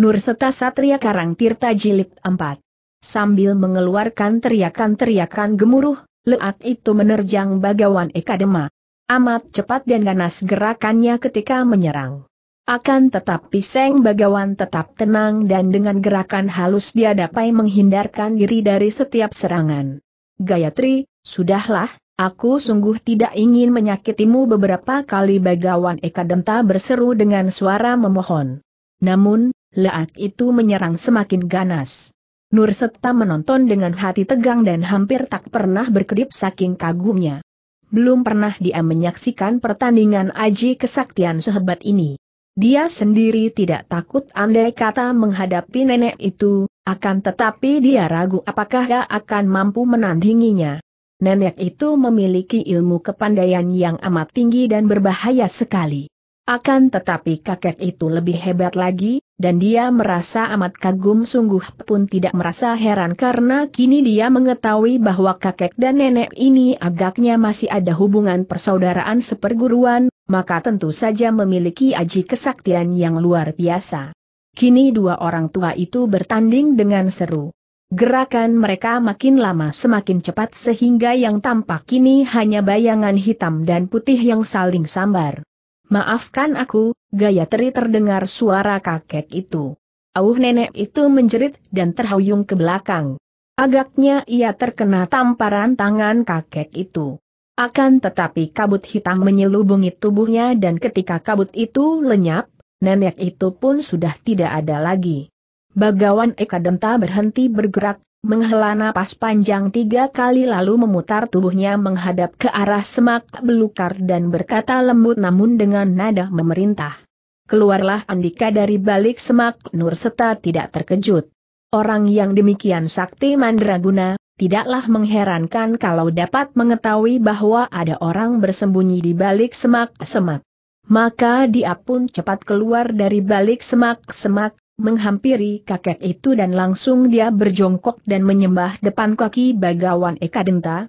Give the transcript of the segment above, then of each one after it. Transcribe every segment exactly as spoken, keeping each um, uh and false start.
Nurseta Satria Karang Tirta Jilid empat. Sambil mengeluarkan teriakan-teriakan gemuruh, leak itu menerjang Bagawan Ekadanta. Amat cepat dan ganas gerakannya ketika menyerang. Akan tetapi Sang Bagawan tetap tenang dan dengan gerakan halus dia dapat menghindarkan diri dari setiap serangan. Gayatri, sudahlah, aku sungguh tidak ingin menyakitimu. Beberapa kali Bagawan Ekadanta berseru dengan suara memohon. Namun, leak itu menyerang semakin ganas. Nurseta menonton dengan hati tegang dan hampir tak pernah berkedip saking kagumnya. Belum pernah dia menyaksikan pertandingan aji kesaktian sehebat ini. Dia sendiri tidak takut andai kata menghadapi nenek itu, akan tetapi dia ragu apakah dia akan mampu menandinginya. Nenek itu memiliki ilmu kepandaian yang amat tinggi dan berbahaya sekali. Akan tetapi kakek itu lebih hebat lagi, dan dia merasa amat kagum. Sungguh pun tidak merasa heran karena kini dia mengetahui bahwa kakek dan nenek ini agaknya masih ada hubungan persaudaraan seperguruan, maka tentu saja memiliki aji kesaktian yang luar biasa. Kini dua orang tua itu bertanding dengan seru. Gerakan mereka makin lama semakin cepat sehingga yang tampak kini hanya bayangan hitam dan putih yang saling sambar. Maafkan aku, Gayatri, terdengar suara kakek itu. Auh, nenek itu menjerit dan terhuyung ke belakang. Agaknya ia terkena tamparan tangan kakek itu. Akan tetapi kabut hitam menyelubungi tubuhnya dan ketika kabut itu lenyap, nenek itu pun sudah tidak ada lagi. Bagawan Ekadanta berhenti bergerak, menghela napas panjang tiga kali lalu memutar tubuhnya menghadap ke arah semak belukar dan berkata lembut namun dengan nada memerintah. Keluarlah andika dari balik semak. Nurseta tidak terkejut. Orang yang demikian sakti mandraguna, tidaklah mengherankan kalau dapat mengetahui bahwa ada orang bersembunyi di balik semak-semak. Maka dia pun cepat keluar dari balik semak-semak, menghampiri kakek itu dan langsung dia berjongkok dan menyembah depan kaki Bagawan Ekadanta.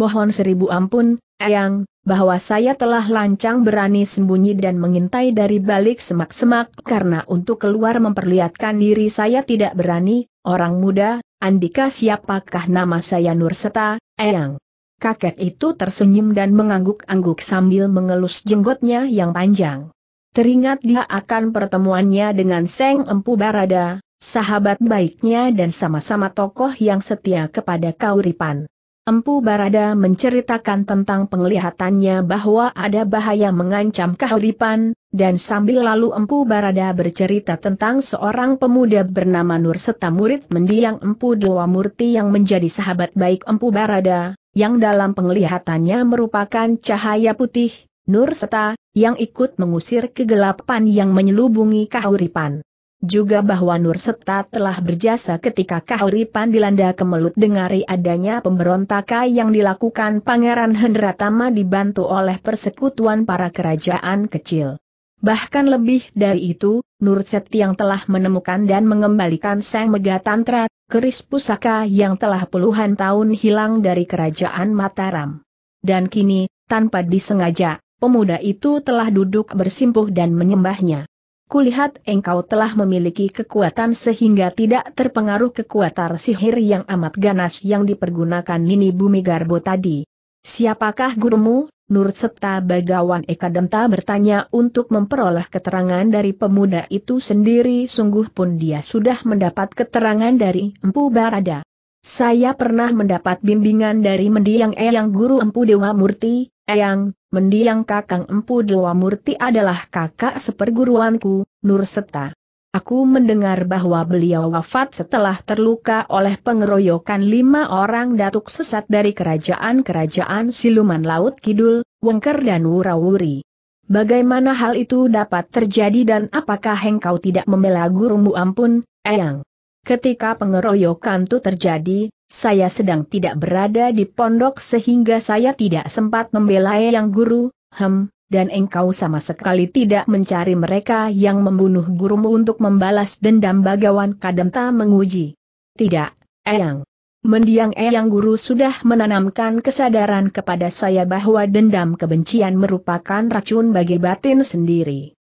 Mohon seribu ampun, Eyang, bahwa saya telah lancang berani sembunyi dan mengintai dari balik semak-semak karena untuk keluar memperlihatkan diri saya tidak berani. Orang muda, andika siapakah nama saya? Nurseta, Eyang. Kakek itu tersenyum dan mengangguk-angguk sambil mengelus jenggotnya yang panjang. Teringat dia akan pertemuannya dengan Sang Empu Bharada, sahabat baiknya dan sama-sama tokoh yang setia kepada Kahuripan. Empu Bharada menceritakan tentang penglihatannya bahwa ada bahaya mengancam Kahuripan, dan sambil lalu Empu Bharada bercerita tentang seorang pemuda bernama Nurseta, murid mendiang Empu Dewa Murti yang menjadi sahabat baik Empu Bharada, yang dalam penglihatannya merupakan cahaya putih. Nurseta, yang ikut mengusir kegelapan yang menyelubungi Kahuripan. Juga bahwa Nurseta telah berjasa ketika Kahuripan dilanda kemelut dengari adanya pemberontakan yang dilakukan Pangeran Hendratama dibantu oleh persekutuan para kerajaan kecil. Bahkan lebih dari itu, Nurseta yang telah menemukan dan mengembalikan Sang Megatantra, keris pusaka yang telah puluhan tahun hilang dari kerajaan Mataram. Dan kini, tanpa disengaja, pemuda itu telah duduk bersimpuh dan menyembahnya. Kulihat engkau telah memiliki kekuatan sehingga tidak terpengaruh kekuatan sihir yang amat ganas yang dipergunakan Nini Bumi Garbo tadi. Siapakah gurumu, Nurseta? Bagawan Ekadanta bertanya untuk memperoleh keterangan dari pemuda itu sendiri. Sungguh pun dia sudah mendapat keterangan dari Empu Bharada. Saya pernah mendapat bimbingan dari mendiang Eyang, guru Empu Dewa Murti. Eyang, mendiang kakang Empu Dewa Murti adalah kakak seperguruanku, Nurseta. Aku mendengar bahwa beliau wafat setelah terluka oleh pengeroyokan lima orang datuk sesat dari kerajaan-kerajaan Siluman Laut Kidul, Wengker dan Wurawuri. Bagaimana hal itu dapat terjadi dan apakah engkau tidak membela gurumu? Ampun, Eyang. Ketika pengeroyokan itu terjadi, saya sedang tidak berada di pondok sehingga saya tidak sempat membela yang guru. Hem, dan engkau sama sekali tidak mencari mereka yang membunuh gurumu untuk membalas dendam? Bagawan Ekadanta menguji. Tidak, Eyang. Mendiang Eyang guru sudah menanamkan kesadaran kepada saya bahwa dendam kebencian merupakan racun bagi batin sendiri.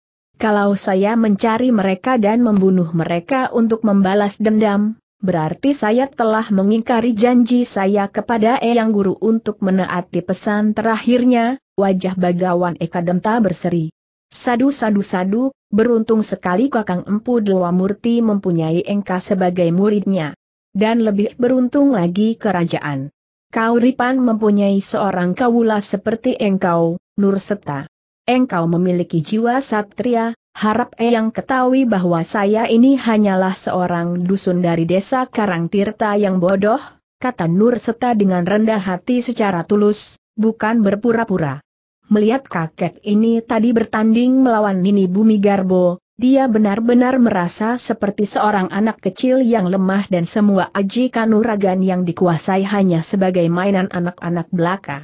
Kalau saya mencari mereka dan membunuh mereka untuk membalas dendam, berarti saya telah mengingkari janji saya kepada Eyang Guru untuk menaati pesan terakhirnya. Wajah Bagawan Ekadanta berseri. Sadu sadu sadu, beruntung sekali Kakang Empu Dewa Murti mempunyai engkau sebagai muridnya. Dan lebih beruntung lagi kerajaan Kahuripan mempunyai seorang kawula seperti engkau, Nurseta. Engkau memiliki jiwa satria, harap Eyang ketahui bahwa saya ini hanyalah seorang dusun dari desa Karang Tirta yang bodoh, kata Nurseta dengan rendah hati secara tulus, bukan berpura-pura. Melihat kakek ini tadi bertanding melawan Nini Bumi Garbo, dia benar-benar merasa seperti seorang anak kecil yang lemah dan semua aji kanuragan yang dikuasai hanya sebagai mainan anak-anak belaka.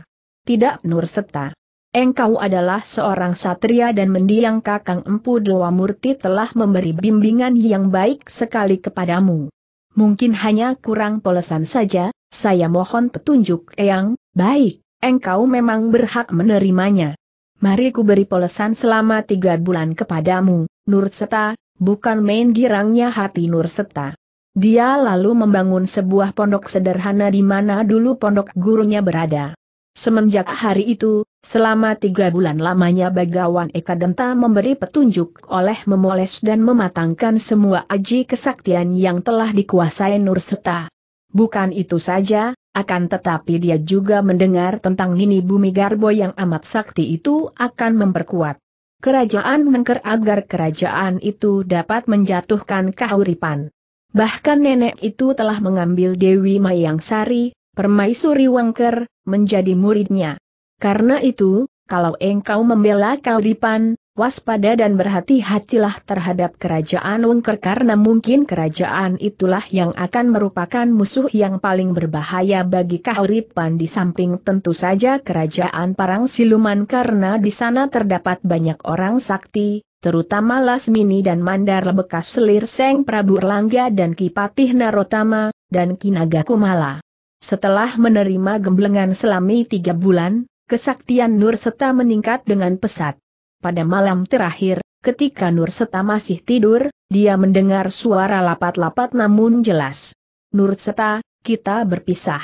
Tidak Nurseta. Engkau adalah seorang satria dan mendiang Kakang Empu Dewa Murti telah memberi bimbingan yang baik sekali kepadamu. Mungkin hanya kurang polesan saja, saya mohon petunjuk Eyang. Baik, engkau memang berhak menerimanya. Mari ku beri polesan selama tiga bulan kepadamu, Nurseta. Bukan main girangnya hati Nurseta. Dia lalu membangun sebuah pondok sederhana di mana dulu pondok gurunya berada. Semenjak hari itu, selama tiga bulan lamanya Bagawan Ekadanta memberi petunjuk oleh memoles dan mematangkan semua aji kesaktian yang telah dikuasai Nurseta. Bukan itu saja, akan tetapi dia juga mendengar tentang Nini Bumi Garbo yang amat sakti itu akan memperkuat Kerajaan Wengker agar kerajaan itu dapat menjatuhkan Kahuripan. Bahkan nenek itu telah mengambil Dewi Mayang Sari, permaisuri Wengker, menjadi muridnya. Karena itu, kalau engkau membela Kahuripan, waspada dan berhati-hatilah terhadap kerajaan Wengker karena mungkin kerajaan itulah yang akan merupakan musuh yang paling berbahaya bagi Kahuripan di samping tentu saja kerajaan Parang Siluman karena di sana terdapat banyak orang sakti, terutama Lasmini dan Mandar bekas selir Sang Prabu Erlangga dan Ki Patih Narotama, dan Ki Naga Kumala. Setelah menerima gemblengan selama tiga bulan, kesaktian Nurseta meningkat dengan pesat. Pada malam terakhir, ketika Nurseta masih tidur, dia mendengar suara lapat-lapat namun jelas. Nurseta, kita berpisah.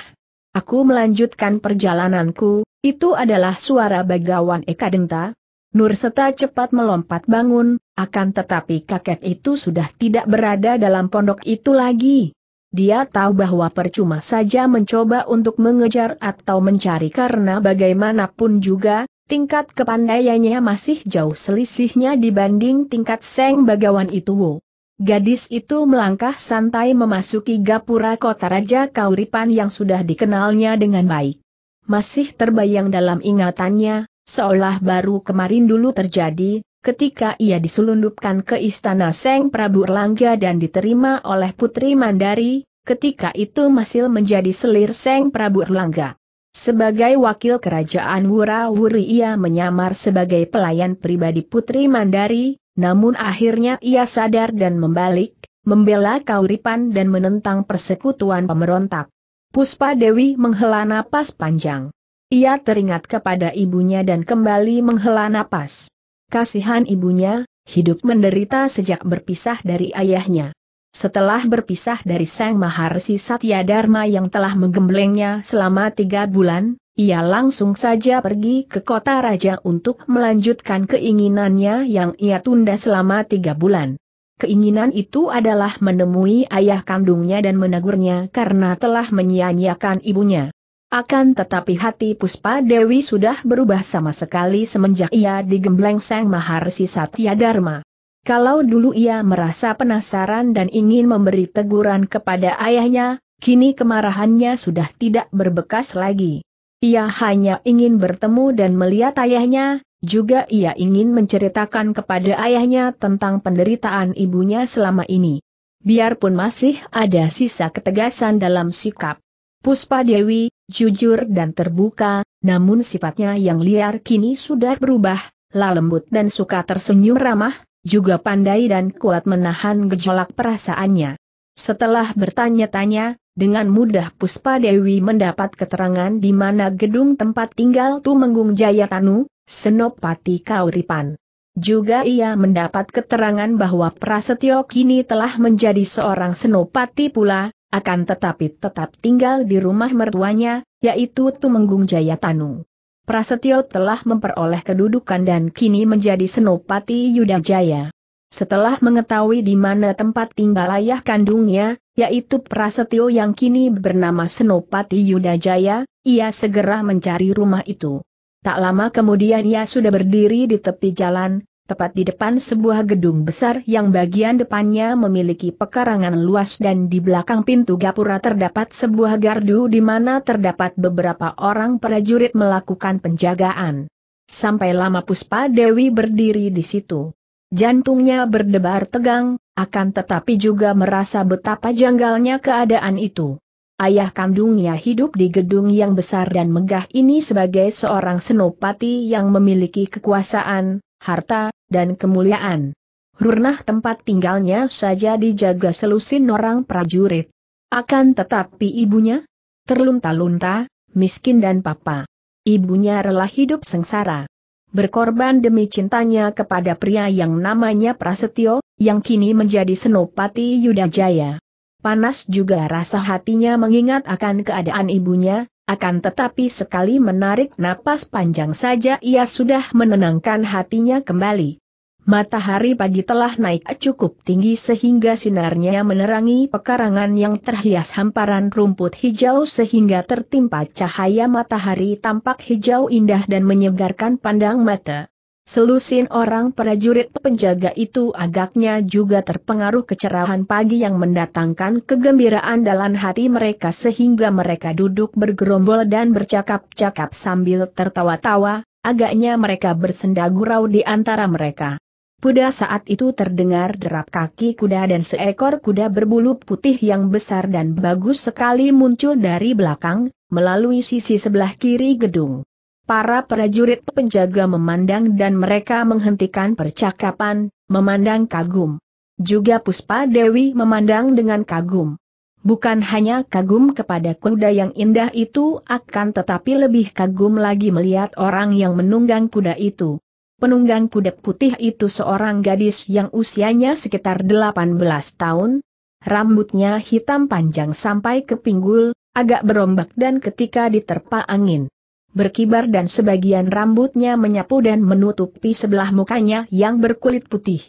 Aku melanjutkan perjalananku, itu adalah suara Bagawan Ekadanta. Nurseta cepat melompat bangun, akan tetapi kakek itu sudah tidak berada dalam pondok itu lagi. Dia tahu bahwa percuma saja mencoba untuk mengejar atau mencari karena bagaimanapun juga, tingkat kepandaiannya masih jauh selisihnya dibanding tingkat Sang Bagawan itu. Gadis itu melangkah santai memasuki gapura kota Raja Kahuripan yang sudah dikenalnya dengan baik. Masih terbayang dalam ingatannya, seolah baru kemarin dulu terjadi, ketika ia diselundupkan ke istana Sang Prabu Erlangga dan diterima oleh Putri Mandari, ketika itu masih menjadi selir Sang Prabu Erlangga. Sebagai wakil kerajaan Wurawuri ia menyamar sebagai pelayan pribadi Putri Mandari, namun akhirnya ia sadar dan membalik, membela Kahuripan dan menentang persekutuan pemberontak. Puspa Dewi menghela napas panjang. Ia teringat kepada ibunya dan kembali menghela napas. Kasihan ibunya, hidup menderita sejak berpisah dari ayahnya. Setelah berpisah dari Sang Maharsi Satyadharma yang telah menggemblengnya selama tiga bulan, ia langsung saja pergi ke kota raja untuk melanjutkan keinginannya yang ia tunda selama tiga bulan. Keinginan itu adalah menemui ayah kandungnya dan menegurnya karena telah menyia-nyiakan ibunya. Akan tetapi hati Puspa Dewi sudah berubah sama sekali semenjak ia digembleng Sang Maharsi Satyadharma. Kalau dulu ia merasa penasaran dan ingin memberi teguran kepada ayahnya, kini kemarahannya sudah tidak berbekas lagi. Ia hanya ingin bertemu dan melihat ayahnya, juga ia ingin menceritakan kepada ayahnya tentang penderitaan ibunya selama ini. Biarpun masih ada sisa ketegasan dalam sikap Puspa Dewi, jujur dan terbuka, namun sifatnya yang liar kini sudah berubah, lembut dan suka tersenyum ramah, juga pandai dan kuat menahan gejolak perasaannya. Setelah bertanya-tanya, dengan mudah Puspa Dewi mendapat keterangan di mana gedung tempat tinggal Tumenggung Jayatanu, Senopati Kahuripan. Juga ia mendapat keterangan bahwa Prasetyo kini telah menjadi seorang senopati pula, akan tetapi tetap tinggal di rumah mertuanya, yaitu Tumenggung Jayatanu. Prasetyo telah memperoleh kedudukan dan kini menjadi senopati Yudajaya. Setelah mengetahui di mana tempat tinggal ayah kandungnya, yaitu Prasetyo yang kini bernama Senopati Yudajaya, ia segera mencari rumah itu. Tak lama kemudian ia sudah berdiri di tepi jalan, tepat di depan sebuah gedung besar yang bagian depannya memiliki pekarangan luas dan di belakang pintu gapura terdapat sebuah gardu di mana terdapat beberapa orang prajurit melakukan penjagaan. Sampai lama Puspa Dewi berdiri di situ. Jantungnya berdebar tegang, akan tetapi juga merasa betapa janggalnya keadaan itu. Ayah kandungnya hidup di gedung yang besar dan megah ini sebagai seorang senopati yang memiliki kekuasaan, harta, dan kemuliaan. Rurnah tempat tinggalnya saja dijaga selusin orang prajurit. Akan tetapi ibunya terlunta-lunta, miskin dan papa. Ibunya rela hidup sengsara. Berkorban demi cintanya kepada pria yang namanya Prasetyo, yang kini menjadi senopati Yudajaya. Panas juga rasa hatinya mengingat akan keadaan ibunya, akan tetapi sekali menarik napas panjang saja ia sudah menenangkan hatinya kembali. Matahari pagi telah naik cukup tinggi sehingga sinarnya menerangi pekarangan yang terhias hamparan rumput hijau sehingga tertimpa cahaya matahari tampak hijau indah dan menyegarkan pandang mata. Selusin orang prajurit penjaga itu agaknya juga terpengaruh kecerahan pagi yang mendatangkan kegembiraan dalam hati mereka sehingga mereka duduk bergerombol dan bercakap-cakap sambil tertawa-tawa, agaknya mereka bersenda gurau di antara mereka. Pada saat itu terdengar derap kaki kuda dan seekor kuda berbulu putih yang besar dan bagus sekali muncul dari belakang, melalui sisi sebelah kiri gedung. Para prajurit penjaga memandang dan mereka menghentikan percakapan, memandang kagum. Juga Puspa Dewi memandang dengan kagum. Bukan hanya kagum kepada kuda yang indah itu akan tetapi lebih kagum lagi melihat orang yang menunggang kuda itu. Penunggang kuda putih itu seorang gadis yang usianya sekitar delapan belas tahun, rambutnya hitam panjang sampai ke pinggul, agak berombak dan ketika diterpa angin berkibar dan sebagian rambutnya menyapu dan menutupi sebelah mukanya yang berkulit putih.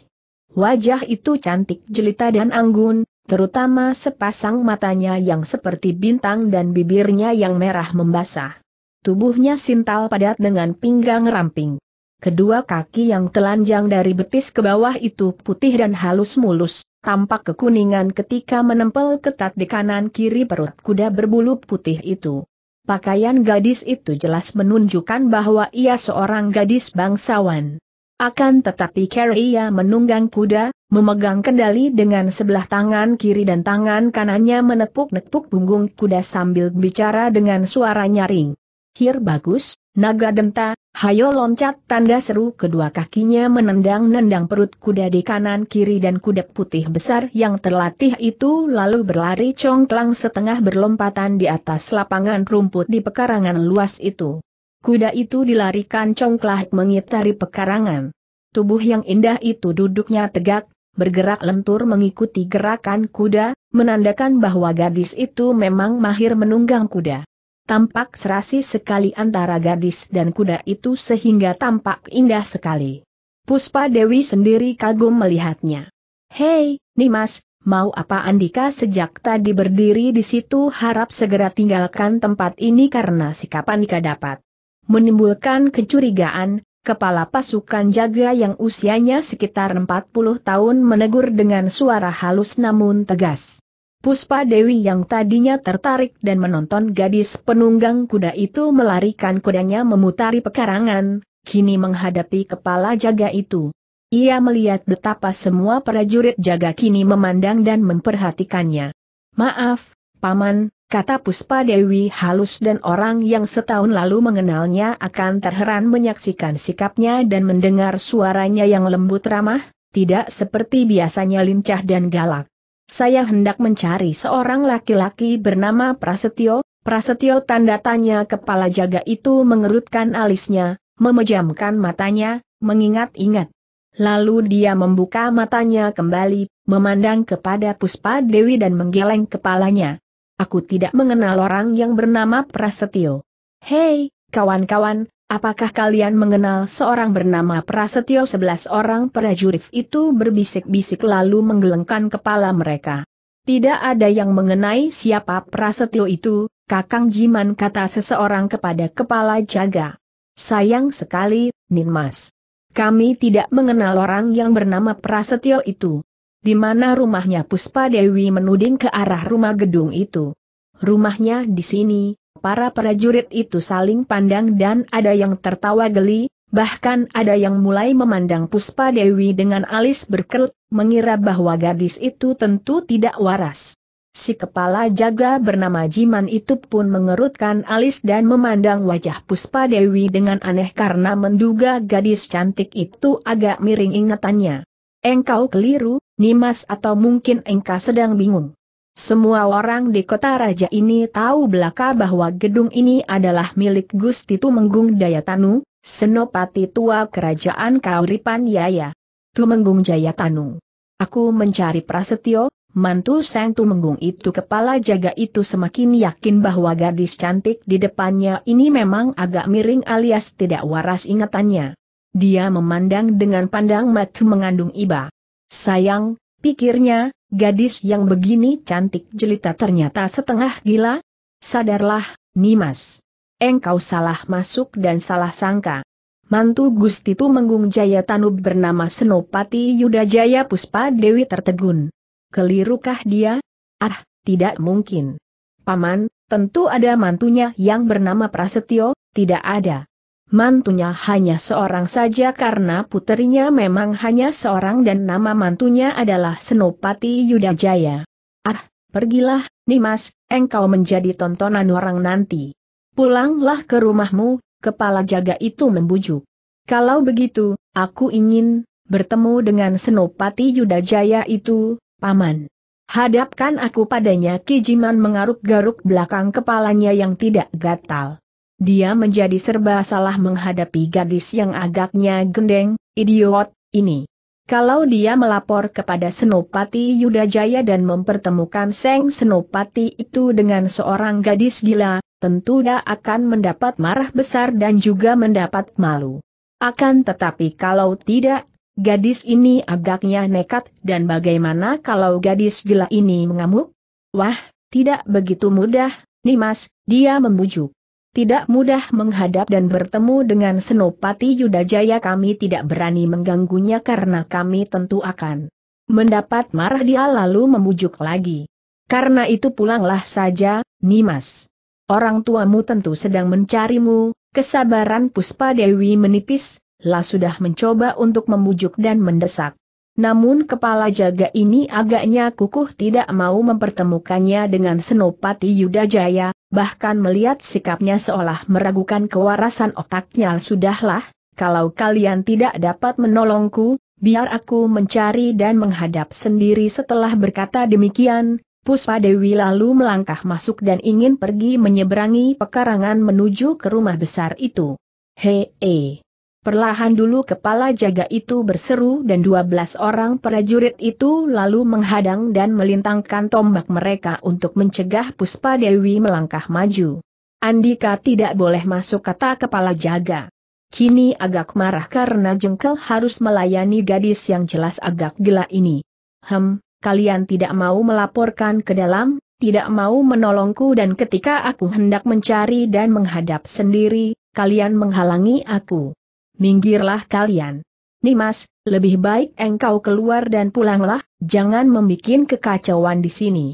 Wajah itu cantik jelita dan anggun, terutama sepasang matanya yang seperti bintang dan bibirnya yang merah membasah. Tubuhnya sintal padat dengan pinggang ramping. Kedua kaki yang telanjang dari betis ke bawah itu putih dan halus mulus, tampak kekuningan ketika menempel ketat di kanan kiri perut kuda berbulu putih itu. Pakaian gadis itu jelas menunjukkan bahwa ia seorang gadis bangsawan. Akan tetapi karena ia menunggang kuda, memegang kendali dengan sebelah tangan kiri dan tangan kanannya menepuk-nepuk punggung kuda sambil bicara dengan suara nyaring. "Hir bagus, naga denta, hayo loncat!" tanda seru kedua kakinya menendang-nendang perut kuda di kanan kiri dan kuda putih besar yang terlatih itu lalu berlari congklang setengah berlompatan di atas lapangan rumput di pekarangan luas itu. Kuda itu dilarikan congklah mengitari pekarangan. Tubuh yang indah itu duduknya tegak, bergerak lentur mengikuti gerakan kuda, menandakan bahwa gadis itu memang mahir menunggang kuda. Tampak serasi sekali antara gadis dan kuda itu sehingga tampak indah sekali. Puspa Dewi sendiri kagum melihatnya. "Hei, Nimas, mau apa?" Andika sejak tadi berdiri di situ harap segera tinggalkan tempat ini karena sikap Andika dapat menimbulkan kecurigaan. Kepala pasukan jaga yang usianya sekitar empat puluh tahun menegur dengan suara halus namun tegas. Puspa Dewi yang tadinya tertarik dan menonton gadis penunggang kuda itu melarikan kudanya memutari pekarangan, kini menghadapi kepala jaga itu. Ia melihat betapa semua prajurit jaga kini memandang dan memperhatikannya. "Maaf, Paman," kata Puspa Dewi halus dan orang yang setahun lalu mengenalnya akan terheran menyaksikan sikapnya dan mendengar suaranya yang lembut ramah, tidak seperti biasanya lincah dan galak. "Saya hendak mencari seorang laki-laki bernama Prasetyo." "Prasetyo?" tanda tanya kepala jaga itu mengerutkan alisnya, memejamkan matanya, mengingat-ingat. Lalu dia membuka matanya kembali, memandang kepada Puspa Dewi dan menggeleng kepalanya. Aku tidak mengenal orang yang bernama Prasetyo. Hei, kawan-kawan, apakah kalian mengenal seorang bernama Prasetyo? Sebelas orang prajurit itu berbisik-bisik lalu menggelengkan kepala mereka. Tidak ada yang mengenai siapa Prasetyo itu, Kakang Jiman, kata seseorang kepada kepala jaga. Sayang sekali, Nin Mas. Kami tidak mengenal orang yang bernama Prasetyo itu. Di mana rumahnya? Puspa Dewi menuding ke arah rumah gedung itu. Rumahnya di sini. Para prajurit itu saling pandang dan ada yang tertawa geli, bahkan ada yang mulai memandang Puspa Dewi dengan alis berkerut, mengira bahwa gadis itu tentu tidak waras. Si kepala jaga bernama Jiman itu pun mengerutkan alis dan memandang wajah Puspa Dewi dengan aneh karena menduga gadis cantik itu agak miring ingatannya. Engkau keliru, Nimas, atau mungkin engkau sedang bingung. Semua orang di kota raja ini tahu belaka bahwa gedung ini adalah milik Gusti Tumenggung Jayatanu, senopati tua kerajaan Kahuripan Yaya. Tumenggung Jayatanu. Aku mencari Prasetyo, mantu Sang Tumenggung itu. Kepala jaga itu semakin yakin bahwa gadis cantik di depannya ini memang agak miring alias tidak waras ingatannya. Dia memandang dengan pandang mata mengandung iba. Sayang, pikirnya, gadis yang begini cantik jelita ternyata setengah gila. Sadarlah, Nimas. Engkau salah masuk dan salah sangka. Mantu Gusti Tumenggung Jayatanu bernama Senopati Yudajaya. Puspa Dewi tertegun. Kelirukah dia? Ah, tidak mungkin. Paman, tentu ada mantunya yang bernama Prasetyo. Tidak ada. Mantunya hanya seorang saja karena puterinya memang hanya seorang dan nama mantunya adalah Senopati Yudajaya. Ah, pergilah, Nimas, engkau menjadi tontonan orang nanti. Pulanglah ke rumahmu, kepala jaga itu membujuk. Kalau begitu, aku ingin bertemu dengan Senopati Yudajaya itu, Paman. Hadapkan aku padanya. Ki Jiman mengaruk-garuk belakang kepalanya yang tidak gatal. Dia menjadi serba salah menghadapi gadis yang agaknya gendeng, idiot, ini. Kalau dia melapor kepada Senopati Yudajaya dan mempertemukan Sang Senopati itu dengan seorang gadis gila, tentu dia akan mendapat marah besar dan juga mendapat malu. Akan tetapi kalau tidak, gadis ini agaknya nekat, dan bagaimana kalau gadis gila ini mengamuk? Wah, tidak begitu mudah, Nimas, dia membujuk. Tidak mudah menghadap dan bertemu dengan Senopati Yudajaya. Kami tidak berani mengganggunya karena kami tentu akan mendapat marah. Dia lalu membujuk lagi. Karena itu pulanglah saja, Nimas. Orang tuamu tentu sedang mencarimu. Kesabaran Puspa Dewi menipis, lah sudah mencoba untuk membujuk dan mendesak. Namun kepala jaga ini agaknya kukuh tidak mau mempertemukannya dengan Senopati Yudajaya, bahkan melihat sikapnya seolah meragukan kewarasan otaknya. Sudahlah, kalau kalian tidak dapat menolongku, biar aku mencari dan menghadap sendiri. Setelah berkata demikian, Puspa Dewi lalu melangkah masuk dan ingin pergi menyeberangi pekarangan menuju ke rumah besar itu. Hei, hei. Perlahan dulu, kepala jaga itu berseru dan dua belas orang prajurit itu lalu menghadang dan melintangkan tombak mereka untuk mencegah Puspa Dewi melangkah maju. Andika tidak boleh masuk, kata kepala jaga. Kini agak marah karena jengkel harus melayani gadis yang jelas agak gila ini. Hem, kalian tidak mau melaporkan ke dalam, tidak mau menolongku, dan ketika aku hendak mencari dan menghadap sendiri, kalian menghalangi aku. Minggirlah kalian. Nimas, lebih baik engkau keluar dan pulanglah, jangan membuat kekacauan di sini.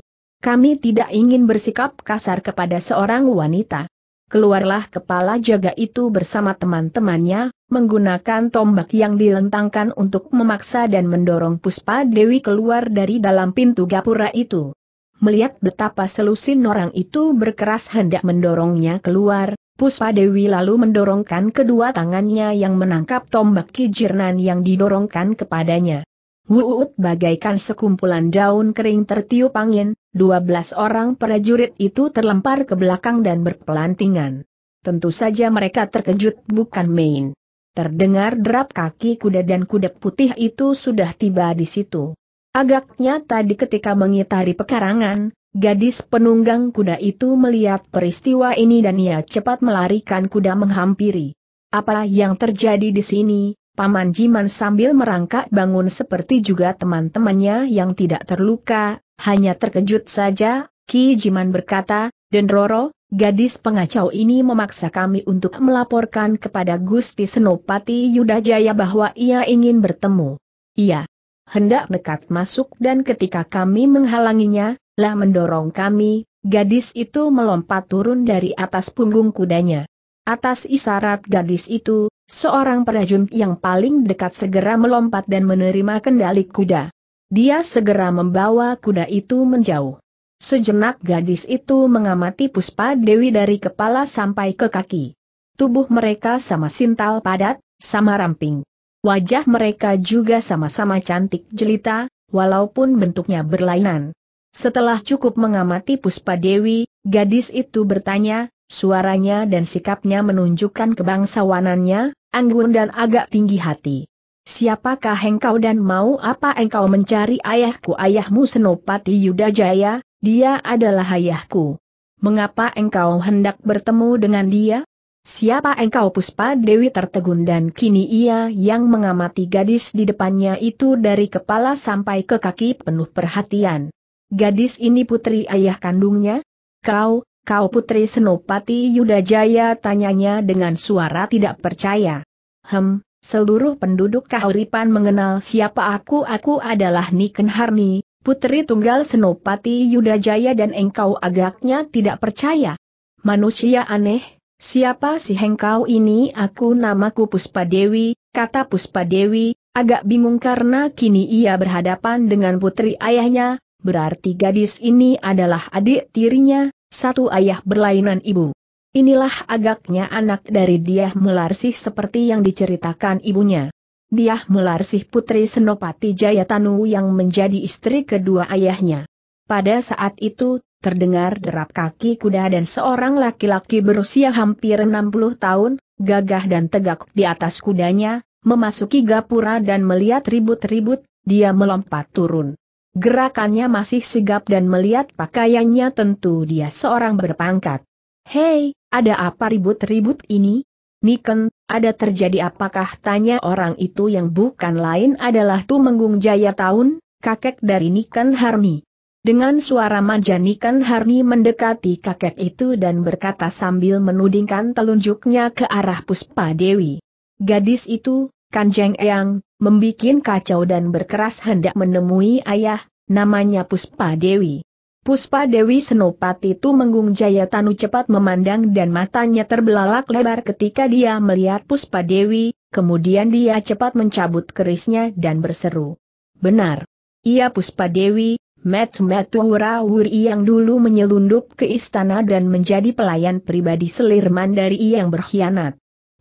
Kami tidak ingin bersikap kasar kepada seorang wanita. Keluarlah. Kepala jaga itu bersama teman-temannya, menggunakan tombak yang dilentangkan untuk memaksa dan mendorong Puspa Dewi keluar dari dalam pintu gapura itu. Melihat betapa selusin orang itu berkeras hendak mendorongnya keluar, Puspa Dewi lalu mendorongkan kedua tangannya yang menangkap tombak kijirnan yang didorongkan kepadanya. Wuut, bagaikan sekumpulan daun kering tertiup angin, dua belas orang prajurit itu terlempar ke belakang dan berpelantingan. Tentu saja mereka terkejut bukan main. Terdengar derap kaki kuda dan kuda putih itu sudah tiba di situ. Agaknya tadi ketika mengitari pekarangan, gadis penunggang kuda itu melihat peristiwa ini dan ia cepat melarikan kuda menghampiri. Apa yang terjadi di sini, Paman Jiman sambil merangkak bangun seperti juga teman-temannya yang tidak terluka, hanya terkejut saja. Ki Jiman berkata, "Dendroro, gadis pengacau ini memaksa kami untuk melaporkan kepada Gusti Senopati Yudajaya bahwa ia ingin bertemu. Ia hendak nekat masuk dan ketika kami menghalanginya, lah mendorong kami, gadis itu melompat turun dari atas punggung kudanya. Atas isyarat gadis itu, seorang perajin yang paling dekat segera melompat dan menerima kendali kuda. Dia segera membawa kuda itu menjauh. Sejenak gadis itu mengamati Puspa Dewi dari kepala sampai ke kaki. Tubuh mereka sama sintal padat, sama ramping. Wajah mereka juga sama-sama cantik jelita, walaupun bentuknya berlainan." Setelah cukup mengamati Puspa Dewi, gadis itu bertanya, suaranya dan sikapnya menunjukkan kebangsawanannya, anggun dan agak tinggi hati. "Siapakah engkau dan mau apa engkau mencari ayahku?" "Ayahmu Senopati Yudajaya, dia adalah ayahku. Mengapa engkau hendak bertemu dengan dia? Siapa engkau?" Puspa Dewi tertegun dan kini ia yang mengamati gadis di depannya itu dari kepala sampai ke kaki penuh perhatian. "Gadis ini putri ayah kandungnya? Kau, kau putri Senopati Yudajaya?" tanyanya dengan suara tidak percaya. "Hem. Seluruh penduduk Kahuripan mengenal siapa aku. Aku adalah Niken Harni, putri tunggal Senopati Yudajaya dan engkau agaknya tidak percaya. Manusia aneh, siapa sih engkau ini?" "Aku namaku Puspa Dewi," kata Puspa Dewi, agak bingung karena kini ia berhadapan dengan putri ayahnya, berarti gadis ini adalah adik tirinya, satu ayah berlainan ibu. Inilah agaknya anak dari Diah Mularsih seperti yang diceritakan ibunya. Diah Mularsih putri Senopati Jayatanu yang menjadi istri kedua ayahnya. Pada saat itu, terdengar derap kaki kuda dan seorang laki-laki berusia hampir enam puluh tahun, gagah dan tegak di atas kudanya, memasuki gapura dan melihat ribut-ribut, dia melompat turun. Gerakannya masih sigap dan melihat pakaiannya tentu dia seorang berpangkat. "Hei, ada apa ribut-ribut ini? Niken, ada terjadi apakah?" tanya orang itu yang bukan lain adalah Tumenggung Jayatanu, kakek dari Niken Harni. Dengan suara manja Niken Harni mendekati kakek itu dan berkata sambil menudingkan telunjuknya ke arah Puspa Dewi, "Gadis itu, Kanjeng Eyang, membikin kacau dan berkeras hendak menemui ayah, namanya Puspa Dewi." Puspa Dewi Senopati Tumenggung Jayatanu cepat memandang dan matanya terbelalak lebar ketika dia melihat Puspa Dewi, kemudian dia cepat mencabut kerisnya dan berseru. "Benar. Ia Puspa Dewi, metu-metu Wurawuri yang dulu menyelundup ke istana dan menjadi pelayan pribadi selir Mandari yang berkhianat.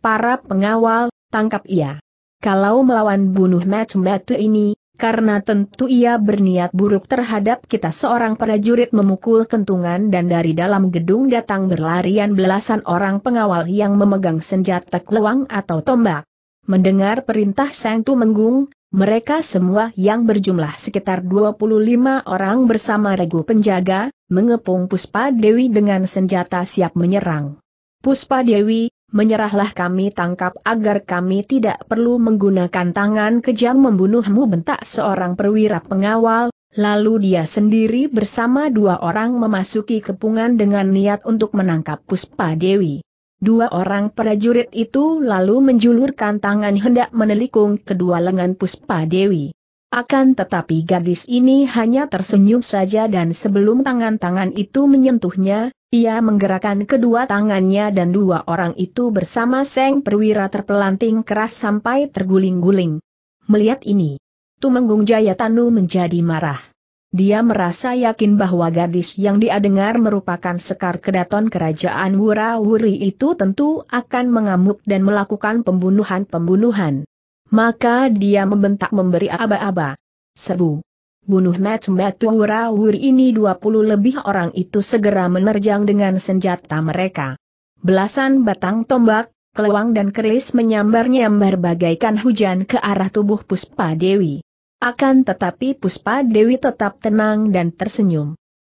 Para pengawal, tangkap ia. Kalau melawan bunuh metu-metu ini, karena tentu ia berniat buruk terhadap kita." Seorang prajurit memukul kentungan dan dari dalam gedung datang berlarian belasan orang pengawal yang memegang senjata kluang atau tombak. Mendengar perintah Sang Tumenggung, mereka semua yang berjumlah sekitar dua puluh lima orang bersama regu penjaga, mengepung Puspa Dewi dengan senjata siap menyerang. "Puspa Dewi, menyerahlah, kami tangkap agar kami tidak perlu menggunakan tangan kejam membunuhmu," bentak seorang perwira pengawal, lalu dia sendiri bersama dua orang memasuki kepungan dengan niat untuk menangkap Puspa Dewi. Dua orang prajurit itu lalu menjulurkan tangan hendak menelikung kedua lengan Puspa Dewi. Akan tetapi gadis ini hanya tersenyum saja dan sebelum tangan-tangan itu menyentuhnya, ia menggerakkan kedua tangannya dan dua orang itu bersama sang perwira terpelanting keras sampai terguling-guling. Melihat ini, Tumenggung Jayatanu menjadi marah. Dia merasa yakin bahwa gadis yang dia dengar merupakan sekar kedaton kerajaan Wurawuri itu tentu akan mengamuk dan melakukan pembunuhan-pembunuhan. Maka dia membentak memberi aba-aba. "Sebu! Bunuh metu-metu Wurawuri ini!" dua puluh lebih orang itu segera menerjang dengan senjata mereka. Belasan batang tombak, kelewang dan keris menyambar-nyambar bagaikan hujan ke arah tubuh Puspa Dewi. Akan tetapi Puspa Dewi tetap tenang dan tersenyum.